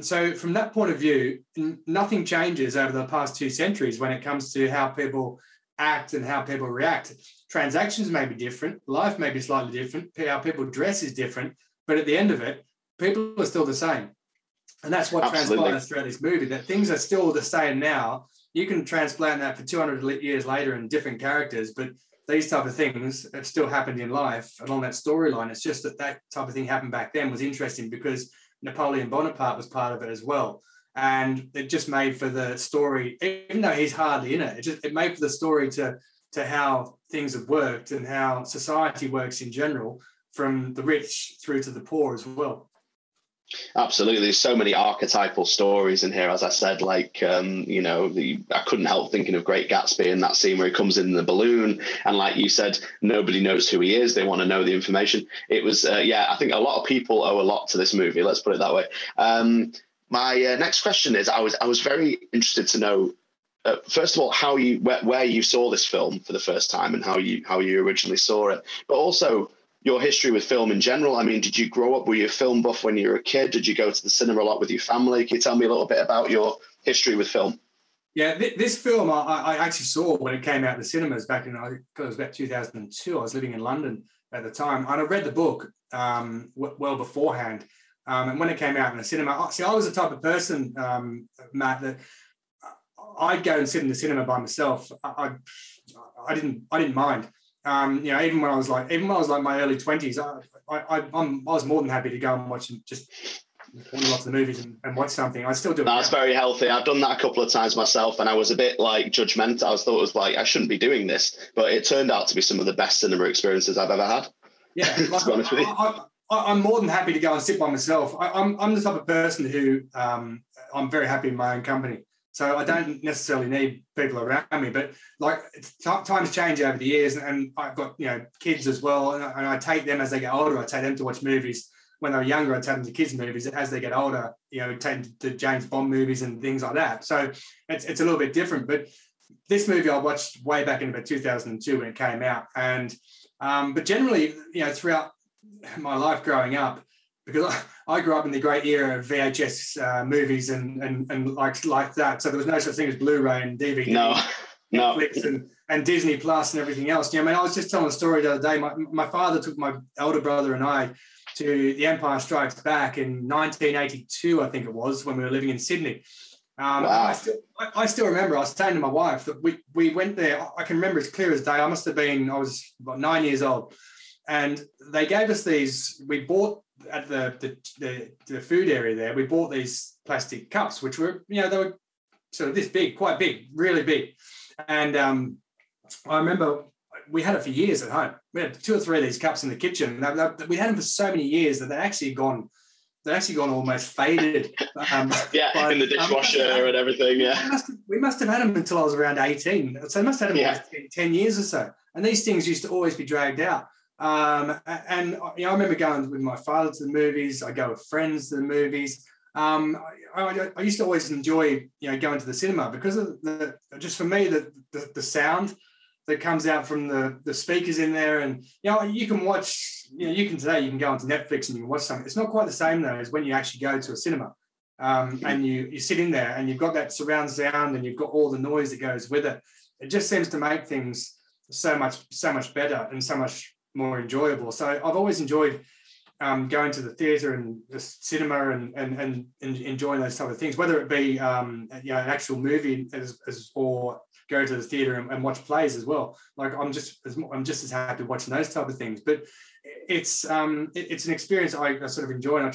So from that point of view, nothing changes over the past 2 centuries when it comes to how people act and how people react. Transactions may be different, life may be slightly different, how people dress is different, but at the end of it, people are still the same. And that's what transpires throughout this movie, that things are still the same now. You can transplant that for 200 years later in different characters, but these type of things have still happened in life along that storyline. It's just that type of thing happened back then was interesting because Napoleon Bonaparte was part of it as well. And it just made for the story, even though he's hardly in it, it made for the story to how things have worked and how society works in general, from the rich through to the poor as well. Absolutely. There's so many archetypal stories in here, as I said, like, I couldn't help thinking of Great Gatsby and that scene where he comes in the balloon. And like you said, nobody knows who he is. They want to know the information. It was, I think a lot of people owe a lot to this movie. Let's put it that way. My next question is, I was very interested to know, first of all, how you where you saw this film for the first time and how you originally saw it, but also your history with film in general. I mean, did you grow up, were you a film buff when you were a kid? Did you go to the cinema a lot with your family? Can you tell me a little bit about your history with film? Yeah, this film I actually saw when it came out of the cinemas back in, I think it was about 2002. I was living in London at the time, and I read the book well beforehand. And when it came out in the cinema, I was the type of person, Matt, that I'd go and sit in the cinema by myself. I didn't mind. Even when I was like my early 20s, I was more than happy to go and watch and just lots of movies and watch something. I still do. That's very healthy. I've done that a couple of times myself, and I was a bit like judgmental. I thought it was like I shouldn't be doing this, but it turned out to be some of the best cinema experiences I've ever had. Yeah, to be honest with you. I'm more than happy to go and sit by myself. I'm the type of person who I'm very happy in my own company. So I don't necessarily need people around me, but like times change over the years, and I've got kids as well, and I take them as they get older. I take them to watch movies. When they were younger, I take them to kids' movies. As they get older, take them to James Bond movies and things like that. So it's a little bit different. But this movie I watched way back in about 2002 when it came out, and but generally, throughout my life growing up, because I grew up in the great era of VHS movies and like that. So there was no such thing as Blu-ray and DVD, Netflix and Disney Plus and everything else. I was just telling a story the other day. My father took my elder brother and I to The Empire Strikes Back in 1982, I think it was, when we were living in Sydney. Wow. I still remember I was saying to my wife that we went there. I can remember as clear as day. I was about 9 years old. And they gave us these, we bought, at the food area there, we bought these plastic cups, which were, they were sort of this big, quite big, really big. And I remember we had it for years at home. We had 2 or 3 of these cups in the kitchen. We had them for so many years that they'd actually gone almost faded. In the dishwasher and everything, yeah. We must have had them until I was around 18. So they must have had them almost 10 years or so. And these things used to always be dragged out. And you know, I remember going with my father to the movies. I go with friends to the movies. I used to always enjoy, you know, going to the cinema because of the, just for me, the sound that comes out from the speakers in there. And, you know, you can watch, you know, you can today, you can go onto Netflix and you can watch something. It's not quite the same though as when you actually go to a cinema and you sit in there and you've got that surround sound and you've got all the noise that goes with it. It just seems to make things so much better and so much more enjoyable. So I've always enjoyed going to the theatre and the cinema and enjoying those type of things, whether it be you know, an actual movie or go to the theatre and watch plays as well. Like I'm just as happy watching those type of things. But it's an experience I sort of enjoy, and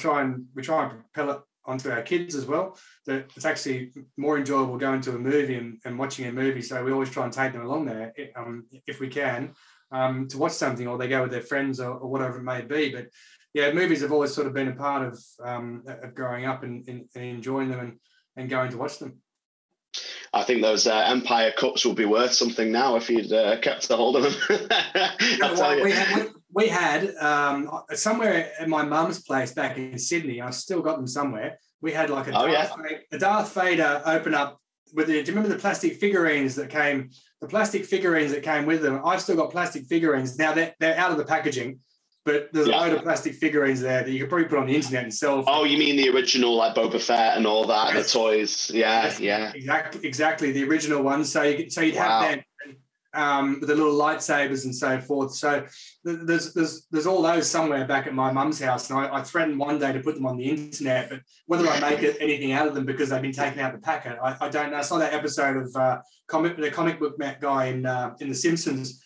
we try and propel it onto our kids as well. That it's actually more enjoyable going to a movie and watching a movie. So we always try and take them along there if we can. To watch something, or they go with their friends, or whatever it may be. But yeah, movies have always sort of been a part of growing up and enjoying them and going to watch them. I think those Empire Cups would be worth something now if you'd kept a hold of them. We had somewhere at my mum's place back in Sydney. I've still got them somewhere. We had like a Darth Vader open up. Do you remember the plastic figurines that came? The plastic figurines that came with them. I've still got plastic figurines now. They're out of the packaging, but there's a load of plastic figurines there that you could probably put on the internet and sell. Oh, you mean the original, like Boba Fett and all that, yes. The toys? Yeah, yes. Yeah. Exactly the original ones. So you'd have that with the little lightsabers and so forth. So there's all those somewhere back at my mum's house, and I threatened one day to put them on the internet, but whether I make anything out of them because they've been taken out of the packet, I don't know. I saw that episode of the comic book guy in The Simpsons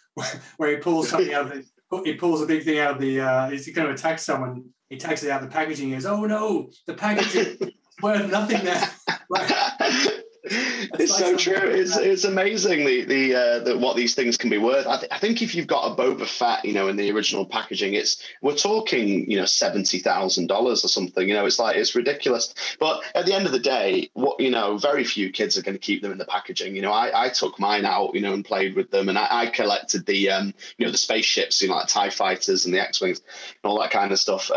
where he pulls something out of he pulls a big thing out of the he's going to attack someone. He takes it out of the packaging. He goes, "Oh no, the packaging is worth nothing now." Like, it's so true. It's amazing the what these things can be worth. I think if you've got a Boba Fett, you know, in the original packaging, we're talking, you know, $70,000 or something. You know, it's ridiculous. But at the end of the day, very few kids are going to keep them in the packaging. You know, I took mine out, you know, and played with them, and I collected the you know, the spaceships, you know, like TIE fighters and the X-wings and all that kind of stuff.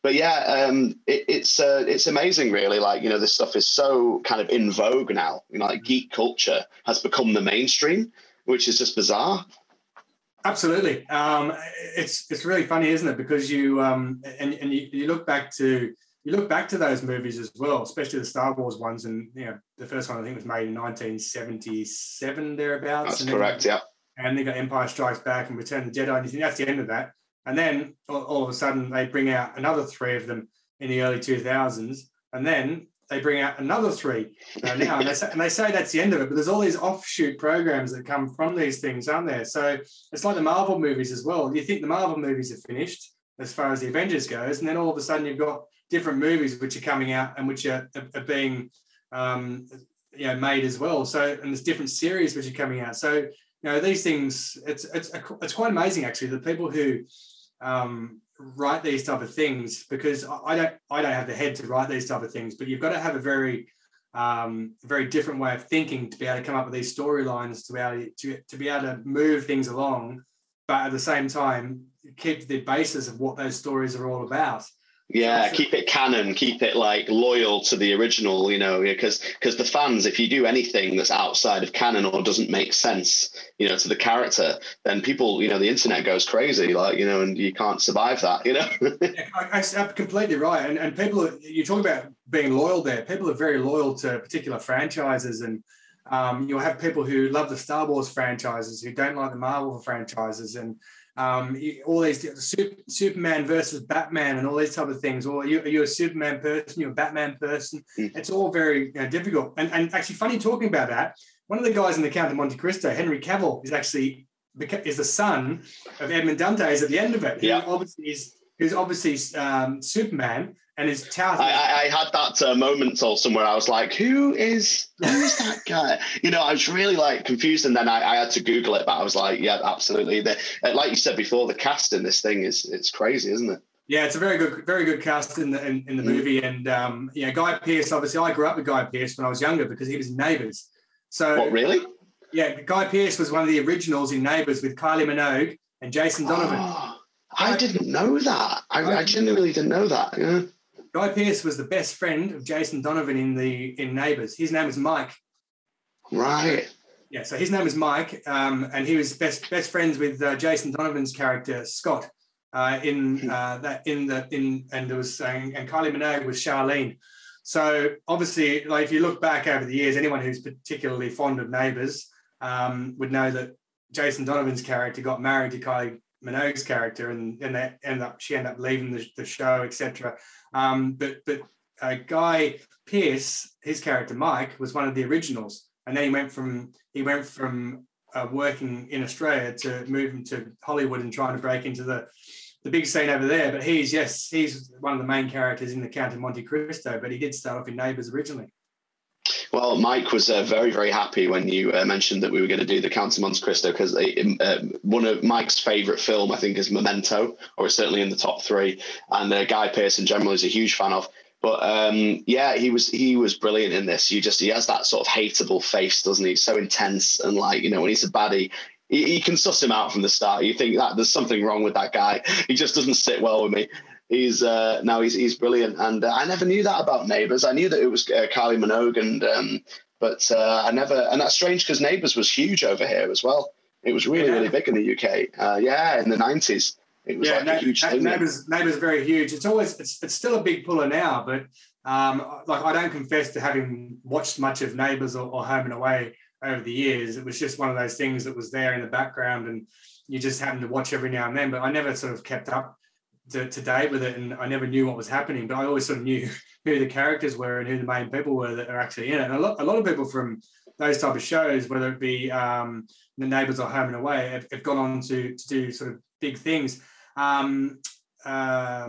But yeah, it's amazing, really. Like, you know, this stuff is so kind of in vogue now. You know, like geek culture has become the mainstream, which is just bizarre. Absolutely, it's really funny, isn't it? Because you look back to those movies as well, especially the Star Wars ones, and you know, the first one I think was made in 1977 thereabouts. That's correct, yeah. And they got Empire Strikes Back and Return of the Jedi, and you think that's the end of that. And then all of a sudden they bring out another three of them in the early 2000s. And then they bring out another three now. And they say that's the end of it. But there's all these offshoot programs that come from these things, aren't there? So it's like the Marvel movies as well. You think the Marvel movies are finished as far as the Avengers goes. And then all of a sudden you've got different movies which are coming out and which are being you know, made as well. So, and there's different series which are coming out. So, you know, these things, it's quite amazing, actually, the people who write these type of things, because I don't have the head to write these type of things, but you've got to have a very different way of thinking to be able to come up with these storylines, to be able to move things along, but at the same time keep the basis of what those stories are all about. Yeah, keep it canon, keep it like loyal to the original, you know, because the fans, if you do anything that's outside of canon or doesn't make sense, you know, to the character, then people, you know, the internet goes crazy, like, you know, and you can't survive that, you know. I'm completely right. And people, you talk about being loyal there. People are very loyal to particular franchises, and you'll have people who love the Star Wars franchises who don't like the Marvel franchises, and all these Superman versus Batman and all these type of things. Or are you a Superman person? You're a Batman person. It's all very, you know, difficult. And actually, funny talking about that. One of the guys in The Count of Monte Cristo, Henry Cavill, is the son of Edmond Dantes at the end of it. Yeah, who's obviously Superman. And is touted. I had that moment or somewhere. I was like, who is that guy? You know, I was really like confused, and then I had to Google it. But I was like, yeah, absolutely. Like you said before, the cast in this thing it's crazy, isn't it? Yeah, it's a very good cast in the movie. And yeah, Guy Pearce. Obviously, I grew up with Guy Pearce when I was younger because he was in Neighbours. So what, really? Yeah, Guy Pearce was one of the originals in Neighbours with Kylie Minogue and Jason Donovan. Oh. I didn't know that. I genuinely didn't know that. Yeah. Guy Pearce was the best friend of Jason Donovan in Neighbours. His name was Mike. Right. Yeah, so his name was Mike, and he was best friends with Jason Donovan's character Scott. And Kylie Minogue was Charlene. So obviously, like if you look back over the years, anyone who's particularly fond of Neighbours would know that Jason Donovan's character got married to Kylie Minogue's character, and they ended up leaving the show, etc. But Guy Pearce, his character Mike, was one of the originals, and then he went from working in Australia to moving to Hollywood and trying to break into the big scene over there. But he's one of the main characters in The Count of Monte Cristo, but he did start off in Neighbours originally. Well, Mike was very, very happy when you mentioned that we were going to do The Count of Monte Cristo, because one of Mike's favourite film, I think, is Memento, or it's certainly in the top three. And Guy Pearce in general is a huge fan of. But yeah, he was brilliant in this. He has that sort of hateable face, doesn't he? He's so intense, and like, you know, when he's a baddie, you can suss him out from the start. You think that there's something wrong with that guy. He just doesn't sit well with me. He's brilliant, and I never knew that about Neighbours. I knew that it was Kylie Minogue, and but I never. And that's strange because Neighbours was huge over here as well. It was really, really big in the UK. In the 90s, it was a huge thing. Neighbours are very huge. It's still a big puller now, but I don't confess to having watched much of Neighbours or Home and Away over the years. It was just one of those things that was there in the background, and you just happened to watch every now and then. But I never sort of kept up to date with it, and I never knew what was happening, but I always sort of knew who the characters were and who the main people were that are actually in it. And a lot of people from those type of shows, whether it be the Neighbours or Home and Away, have gone on to do sort of big things. I'm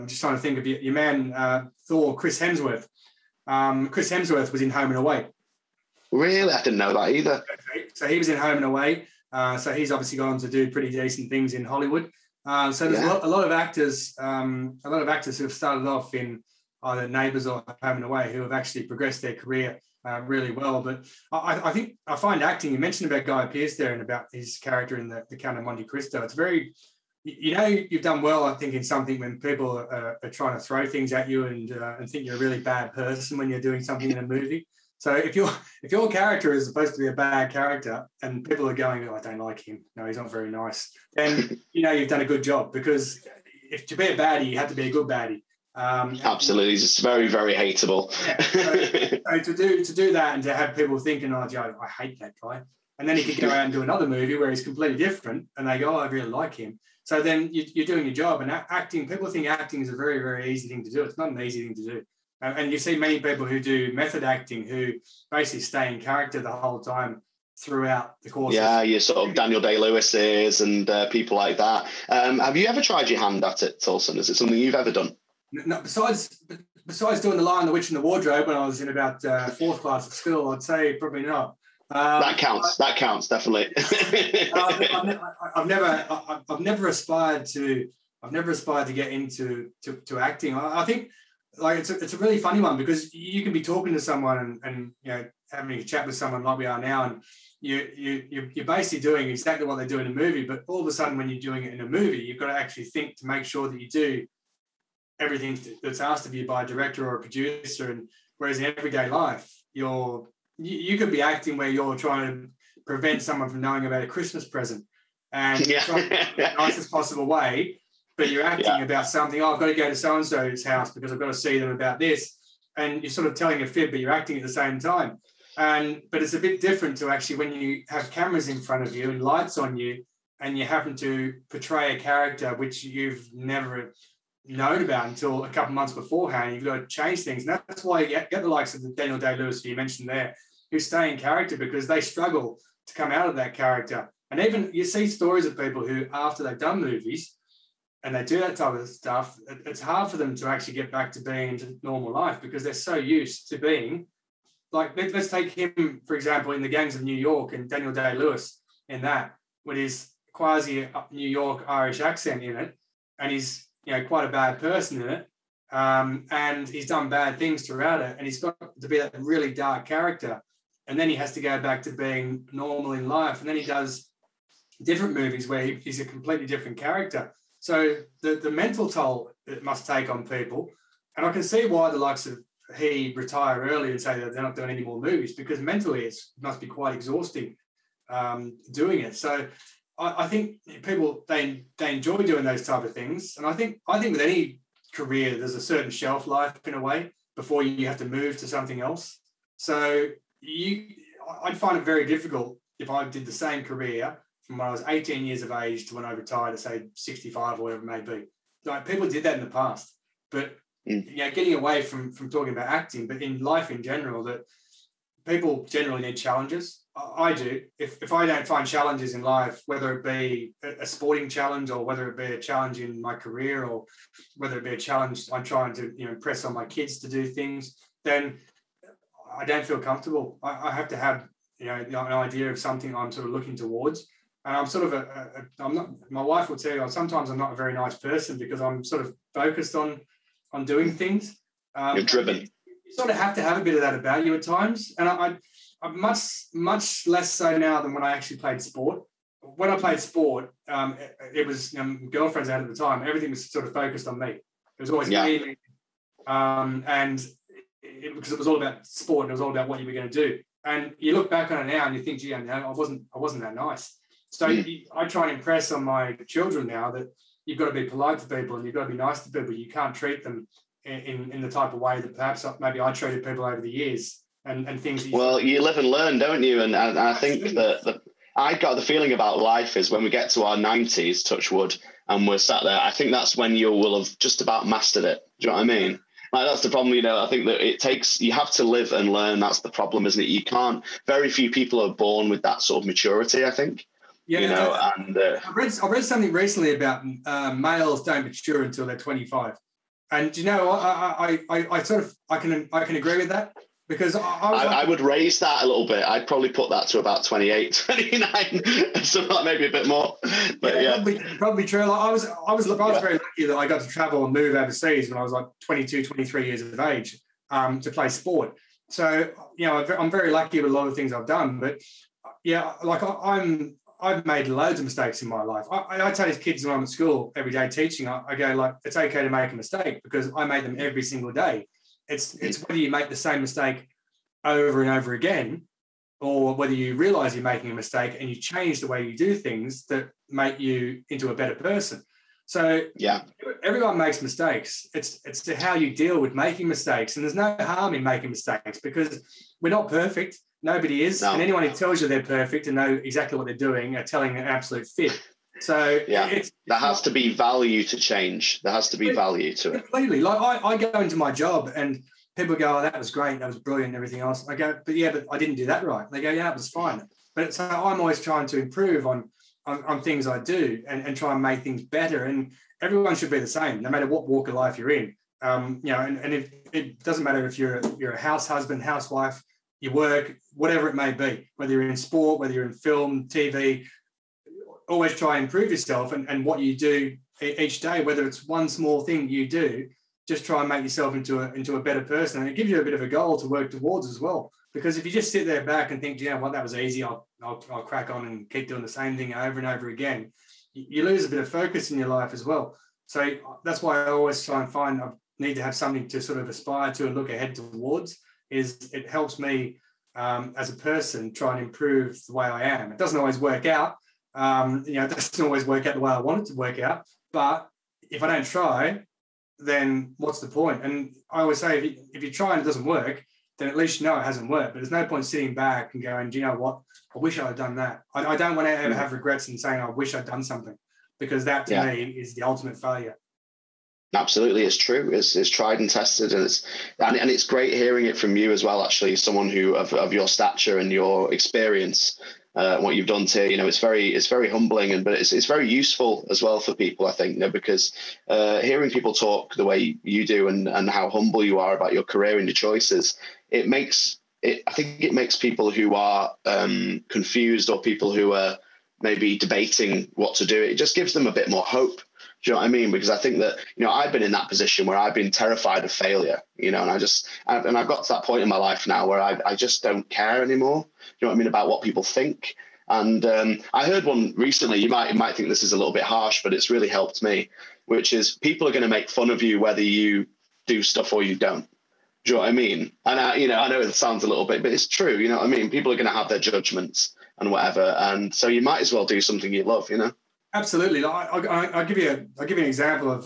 just trying to think of your man, Thor, Chris Hemsworth. Chris Hemsworth was in Home and Away. Really? I didn't know that either. So he was in Home and Away. So he's obviously gone on to do pretty decent things in Hollywood. So there's a lot of actors who have started off in either Neighbours or Home and Away who have actually progressed their career really well. But I think I find acting, you mentioned about Guy Pearce there and about his character in The Count of Monte Cristo, it's very, you know, you've done well, I think, in something when people are trying to throw things at you and think you're a really bad person when you're doing something in a movie. So if your character is supposed to be a bad character and people are going, oh, I don't like him, no, he's not very nice, then, you know, you've done a good job, because if to be a baddie, you have to be a good baddie. Absolutely. It's very, very hateable. Yeah. So to do that and to have people thinking, oh, Joe, I hate that guy. And then he could go out and do another movie where he's completely different and they go, oh, I really like him. So then you're doing your job, and acting, people think acting is a very, very easy thing to do. It's not an easy thing to do. And you see many people who do method acting who basically stay in character the whole time throughout the course. Yeah, you're sort of Daniel Day-Lewis's and people like that. Have you ever tried your hand at it, Tulsen? Is it something you've ever done? No, besides doing The Lion, the Witch and the Wardrobe when I was in about fourth class at school, I'd say probably not. That counts, definitely. I've never aspired to get into acting. I think... like it's a really funny one, because you can be talking to someone and you know, having a chat with someone like we are now, and you're basically doing exactly what they do in a movie, but all of a sudden when you're doing it in a movie, you've got to actually think to make sure that you do everything that's asked of you by a director or a producer. And whereas in everyday life, you could be acting where you're trying to prevent someone from knowing about a Christmas present and trying to do the nicest possible way. But you're acting about something. Oh, I've got to go to so-and-so's house because I've got to see them about this. And you're sort of telling a fib, but you're acting at the same time. But it's a bit different to actually when you have cameras in front of you and lights on you, and you happen to portray a character which you've never known about until a couple of months beforehand. You've got to change things. And that's why you get the likes of the Daniel Day-Lewis who you mentioned there, who stay in character because they struggle to come out of that character. And even you see stories of people who, after they've done movies, and they do that type of stuff, it's hard for them to actually get back to being into normal life because they're so used to being, like, let's take him, for example, in The Gangs of New York and Daniel Day-Lewis in that, with his quasi-New York Irish accent in it, and he's, you know, quite a bad person in it, and he's done bad things throughout it, and he's got to be that really dark character, and then he has to go back to being normal in life, and then he does different movies where he's a completely different character. So the mental toll it must take on people, and I can see why the likes of he retire early and say that they're not doing any more movies, because mentally it must be quite exhausting doing it. So I think people, they enjoy doing those type of things. And I think with any career, there's a certain shelf life in a way before you have to move to something else. So I'd find it very difficult if I did the same career from when I was 18 years of age to when I retired at, say, 65 or whatever it may be. Like, people did that in the past, but you know, getting away from talking about acting, but in life in general, that people generally need challenges. I do. If I don't find challenges in life, whether it be a sporting challenge or whether it be a challenge in my career or whether it be a challenge I'm trying to, you know, impress on my kids to do things, then I don't feel comfortable. I have to have, you know, an idea of something I'm sort of looking towards. And I'm sort of I'm not, my wife will tell you, sometimes I'm not a very nice person because I'm sort of focused on doing things. You're driven. You sort of have to have a bit of that about you at times. And I'm much less so now than when I actually played sport. When I played sport, it was, you know, girlfriends out at the time. Everything was sort of focused on me. It was always me. And because it was all about sport, and it was all about what you were going to do. And you look back on it now and you think, gee, no, I wasn't that nice. So I try and impress on my children now that you've got to be polite to people and you've got to be nice to people. You can't treat them in the type of way that perhaps maybe I treated people over the years and things. Well, you live and learn, don't you? And I think that I got the feeling about life is when we get to our 90s, touch wood, and we're sat there, I think that's when you will have just about mastered it. Do you know what I mean? Like, that's the problem, you know. I think that you have to live and learn. That's the problem, isn't it? You can't, very few people are born with that sort of maturity, I think. Yeah, you know, I read something recently about males don't mature until they're 25, and you know, I can agree with that, because I would raise that a little bit. I'd probably put that to about 28, 29, so maybe a bit more. But yeah, probably true. Like, I was very lucky that I got to travel and move overseas when I was like 22, 23 years of age to play sport. So, you know, I'm very lucky with a lot of things I've done. But yeah, like I've made loads of mistakes in my life. I tell these kids when I'm at school every day teaching, I go like, it's okay to make a mistake because I made them every single day. It's whether you make the same mistake over and over again, or whether you realize you're making a mistake and you change the way you do things that make you into a better person. So yeah, everyone makes mistakes. It's to how you deal with making mistakes. And there's no harm in making mistakes because we're not perfect. Nobody is. No. And anyone who tells you they're perfect and know exactly what they're doing are telling an absolute fib. So yeah, there has to be value to change. There has to be value to it. Completely. Like I go into my job and people go, oh, that was great. That was brilliant and everything else. I go, but I didn't do that right. And they go, yeah, it was fine. But so I'm always trying to improve on things I do and try and make things better. And everyone should be the same, no matter what walk of life you're in. You know, and if it doesn't matter if you're a house husband, housewife, your work, whatever it may be, whether you're in sport, whether you're in film, TV, always try and improve yourself and what you do each day, whether it's one small thing you do, just try and make yourself into a better person. And it gives you a bit of a goal to work towards as well. Because if you just sit there back and think, yeah, well, that was easy, I'll crack on and keep doing the same thing over and over again, you lose a bit of focus in your life as well. So that's why I always try and find I need to have something to sort of aspire to and look ahead towards. Is it helps me as a person try and improve the way I am. It doesn't always work out. You know, it doesn't always work out the way I want it to work out. But if I don't try, then what's the point? And I always say, if you try and it doesn't work, then at least you know it hasn't worked. But there's no point sitting back and going, do you know what? I wish I had done that. I don't want to ever have regrets and saying, I wish I'd done something, because that to me is the ultimate failure. Absolutely, it's true. It's tried and tested, and it's great hearing it from you as well. Actually, someone who of your stature and your experience, what you've done here, you know, it's very humbling, and but it's very useful as well for people. I think, you know, because hearing people talk the way you do and how humble you are about your career and your choices, I think it makes people who are confused or people who are maybe debating what to do, it just gives them a bit more hope. Do you know what I mean? Because I think that, you know, I've been in that position where I've been terrified of failure, you know, and I've got to that point in my life now where I just don't care anymore. Do you know what I mean? About what people think. And I heard one recently, you might think this is a little bit harsh, but it's really helped me, which is people are going to make fun of you whether you do stuff or you don't. Do you know what I mean? And, I know it sounds a little bit, but it's true. You know what I mean? People are going to have their judgments and whatever. And so you might as well do something you love, you know? Absolutely. I'll give you an example of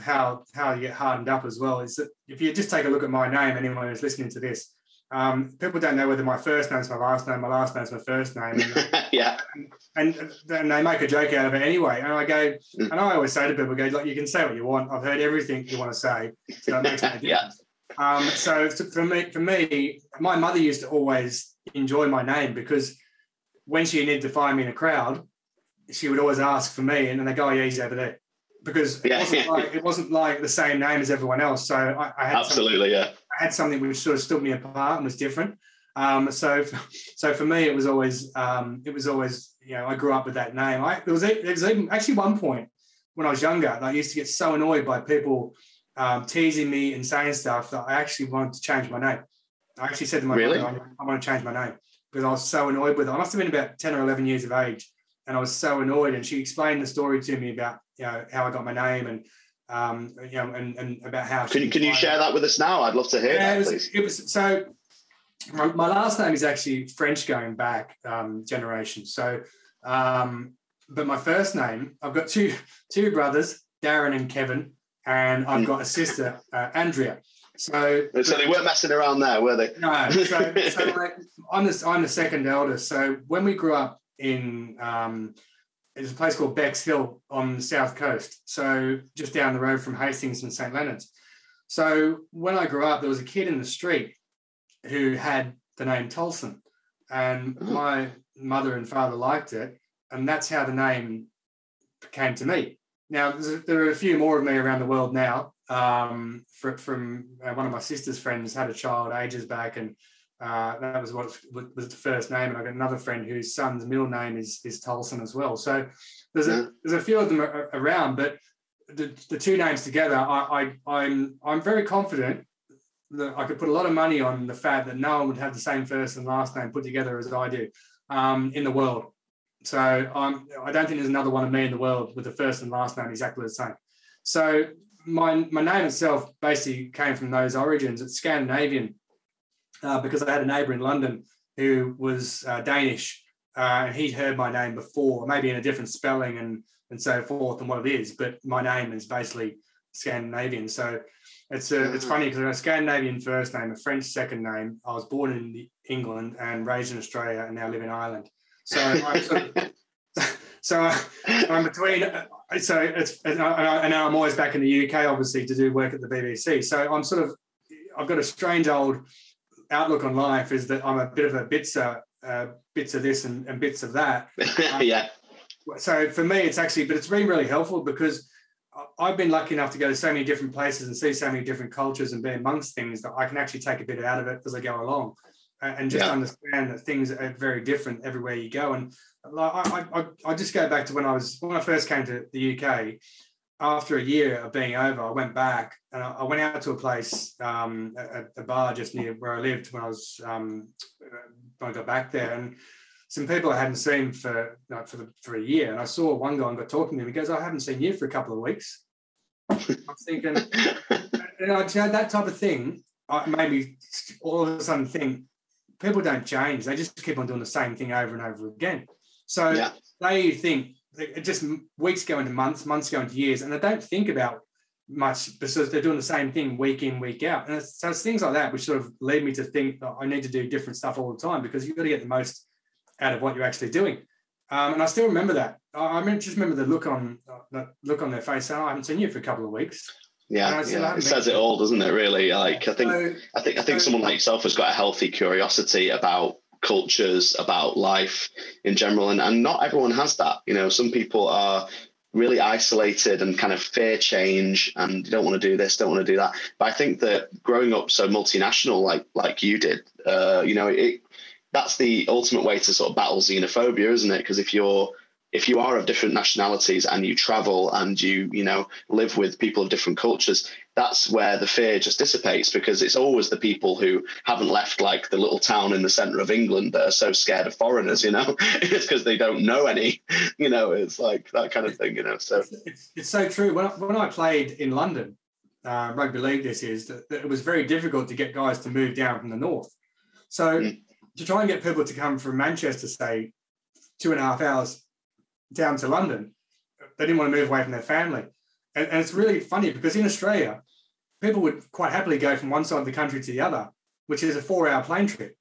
how you get hardened up as well. Is that if you just take a look at my name, anyone who's listening to this, people don't know whether my first name is my last name is my first name. And, yeah. And they make a joke out of it anyway. And I go, and I always say to people, like, you can say what you want. I've heard everything you want to say. So it makes no difference. Yeah. So for me, my mother used to always enjoy my name because when she needed to find me in a crowd, she would always ask for me, and then they go, oh, yeah, he's over there. Because it wasn't like the same name as everyone else. So I had something which sort of stood me apart and was different. So for me, it was always, you know, I grew up with that name. There was even actually one point when I was younger that I used to get so annoyed by people teasing me and saying stuff that I actually wanted to change my name. I actually said to my mother, I want to change my name because I was so annoyed with it. I must have been about 10 or 11 years of age, and I was so annoyed. And she explained the story to me about, you know, how I got my name and, you know, and about how. Can you share that with us now? I'd love to hear that, please. So my last name is actually French going back generation. So, but my first name, I've got two brothers, Darren and Kevin, and I've got a sister, Andrea. So they weren't messing around there, were they? No. So like, I'm the second eldest. So when we grew up in there's a place called Bexhill on the south coast, so just down the road from Hastings and St. Leonard's. So when I grew up, there was a kid in the street who had the name Tulsen, and my mother and father liked it, and that's how the name came to me. Now, there are a few more of me around the world now. From one of my sister's friends had a child ages back, and that was what was the first name. And I got another friend whose son's middle name is Tulsen as well. So there's a few of them around, but the two names together, I'm very confident that I could put a lot of money on the fact that no one would have the same first and last name put together as I do in the world. So I don't think there's another one of me in the world with the first and last name exactly the same. So my name itself basically came from those origins. It's Scandinavian. Because I had a neighbour in London who was Danish, and he'd heard my name before, maybe in a different spelling and so forth and what it is, but my name is basically Scandinavian. So it's funny because I have a Scandinavian first name, a French second name. I was born in England and raised in Australia and now live in Ireland. So I'm between. So and I'm always back in the UK, obviously, to do work at the BBC. So I'm I've got a strange old outlook on life, is that I'm a bit of a bits of this and bits of that. Yeah. So for me, it's been really helpful because I've been lucky enough to go to so many different places and see so many different cultures and be amongst things that I can actually take a bit out of it as I go along and just understand that things are very different everywhere you go. And I just go back to when I first came to the UK. After a year of being over, I went back and I went out to a place, a bar just near where I lived when I got back there, and some people I hadn't seen for a year. And I saw one guy and got talking to him. He goes, I haven't seen you for a couple of weeks. I'm thinking, that type of thing made me all of a sudden think people don't change. They just keep on doing the same thing over and over again. So they think, it just weeks go into months, months go into years, and they don't think about much because they're doing the same thing week in, week out. And so it's things like that which sort of lead me to think that I need to do different stuff all the time because you've got to get the most out of what you're actually doing. And I still remember that. I just remember the look on their face. Oh, I haven't seen you for a couple of weeks. Yeah, it says it all, doesn't it? Really, like I think someone like yourself has got a healthy curiosity about cultures, about life in general, and not everyone has that. You know, some people are really isolated and kind of fear change and don't want to do this, don't want to do that. But I think that growing up so multinational like you did, that's the ultimate way to sort of battle xenophobia, isn't it? Because if you're if you are of different nationalities and you travel and you live with people of different cultures, that's where the fear just dissipates, because it's always the people who haven't left, like the little town in the centre of England, that are so scared of foreigners, it's because they don't know any, it's like that kind of thing, So it's so true. When I played in London, rugby league, it was very difficult to get guys to move down from the north. So to try and get people to come from Manchester, say 2.5 hours down to London, they didn't want to move away from their family. And it's really funny, because in Australia, people would quite happily go from one side of the country to the other, which is a 4-hour plane trip.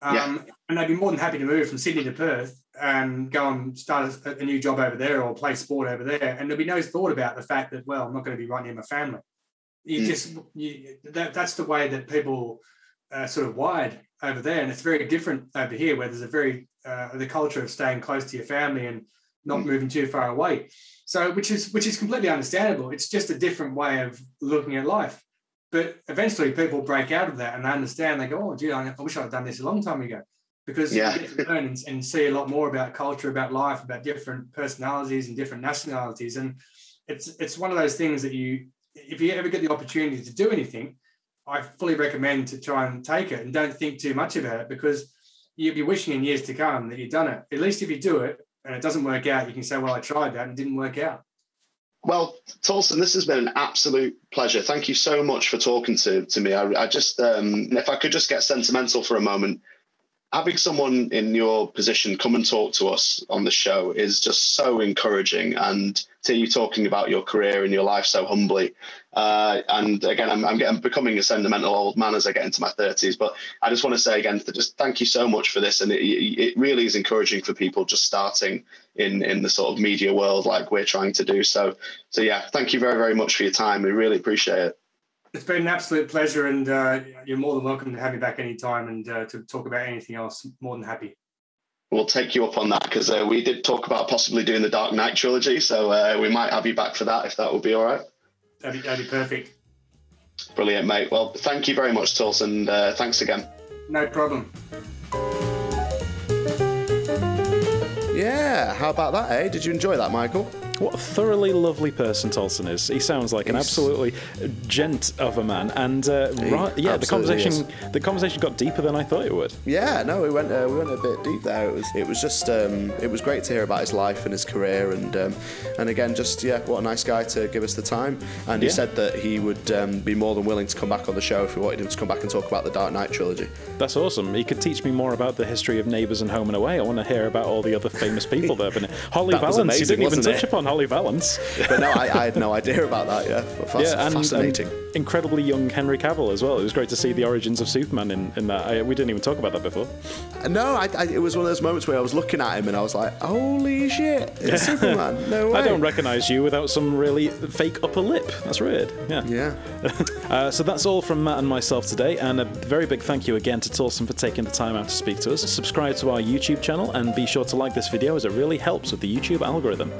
And they'd be more than happy to move from Sydney to Perth and go and start a new job over there or play sport over there. And there'd be no thought about the fact that, well, I'm not going to be right near my family. That's the way that people are sort of wired over there. And it's very different over here, where there's a very, the culture of staying close to your family and not moving too far away. So, which is completely understandable. It's just a different way of looking at life. But eventually people break out of that and they understand. They go, oh, gee, I wish I'd done this a long time ago. Because you get to learn and see a lot more about culture, about life, about different personalities and different nationalities. And it's one of those things that if you ever get the opportunity to do anything, I fully recommend to try and take it and don't think too much about it, because you'll be wishing in years to come that you've done it. At least if you do it and it doesn't work out, you can say, well, I tried that and it didn't work out. Well, Tulsen, this has been an absolute pleasure. Thank you so much for talking to me. I just, if I could just get sentimental for a moment, having someone in your position come and talk to us on the show is just so encouraging, and to you talking about your career and your life so humbly. And again, I'm becoming a sentimental old man as I get into my 30s, but I just want to say again, just thank you so much for this. And it really is encouraging for people just starting in the sort of media world like we're trying to do. So yeah, thank you very, very much for your time. We really appreciate it. It's been an absolute pleasure, and you're more than welcome to have me back anytime, and to talk about anything else, more than happy. We'll take you up on that, because we did talk about possibly doing the Dark Knight trilogy, so we might have you back for that, if that would be all right. That'd be perfect. Brilliant, mate. Well, thank you very much, Tulsen. Thanks again. No problem. Yeah, how about that, eh? Did you enjoy that, Michael? What a thoroughly lovely person Tulsen is. He sounds like an absolutely gent of a man, and the conversation got deeper than I thought it would. Yeah, no, we went a bit deep there. It was just it was great to hear about his life and his career, and again, just what a nice guy to give us the time. And he said that he would be more than willing to come back on the show if we wanted him to come back and talk about the Dark Knight trilogy. That's awesome. He could teach me more about the history of Neighbours and Home and Away. I want to hear about all the other famous people there. But Holly Valance, you didn't even touch upon Holly Valance. But no, I had no idea about that, and fascinating. Incredibly young Henry Cavill as well. It was great to see the origins of Superman in that. We didn't even talk about that before. No, it was one of those moments where I was looking at him and I was like, holy shit, it's Superman, no way. I don't recognise you without some really fake upper lip. That's weird. Yeah. So that's all from Matt and myself today, and a very big thank you again to Tulsen for taking the time out to speak to us. Subscribe to our YouTube channel and be sure to like this video, as it really helps with the YouTube algorithm.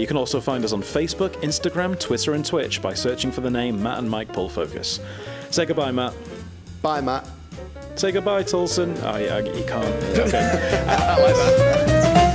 You can also find us on Facebook, Instagram, Twitter and Twitch by searching for the name Matt and Mike Pull Focus. Say goodbye, Matt. Bye, Matt. Say goodbye, Tulsen. Oh, yeah, you can't. Okay. I like that.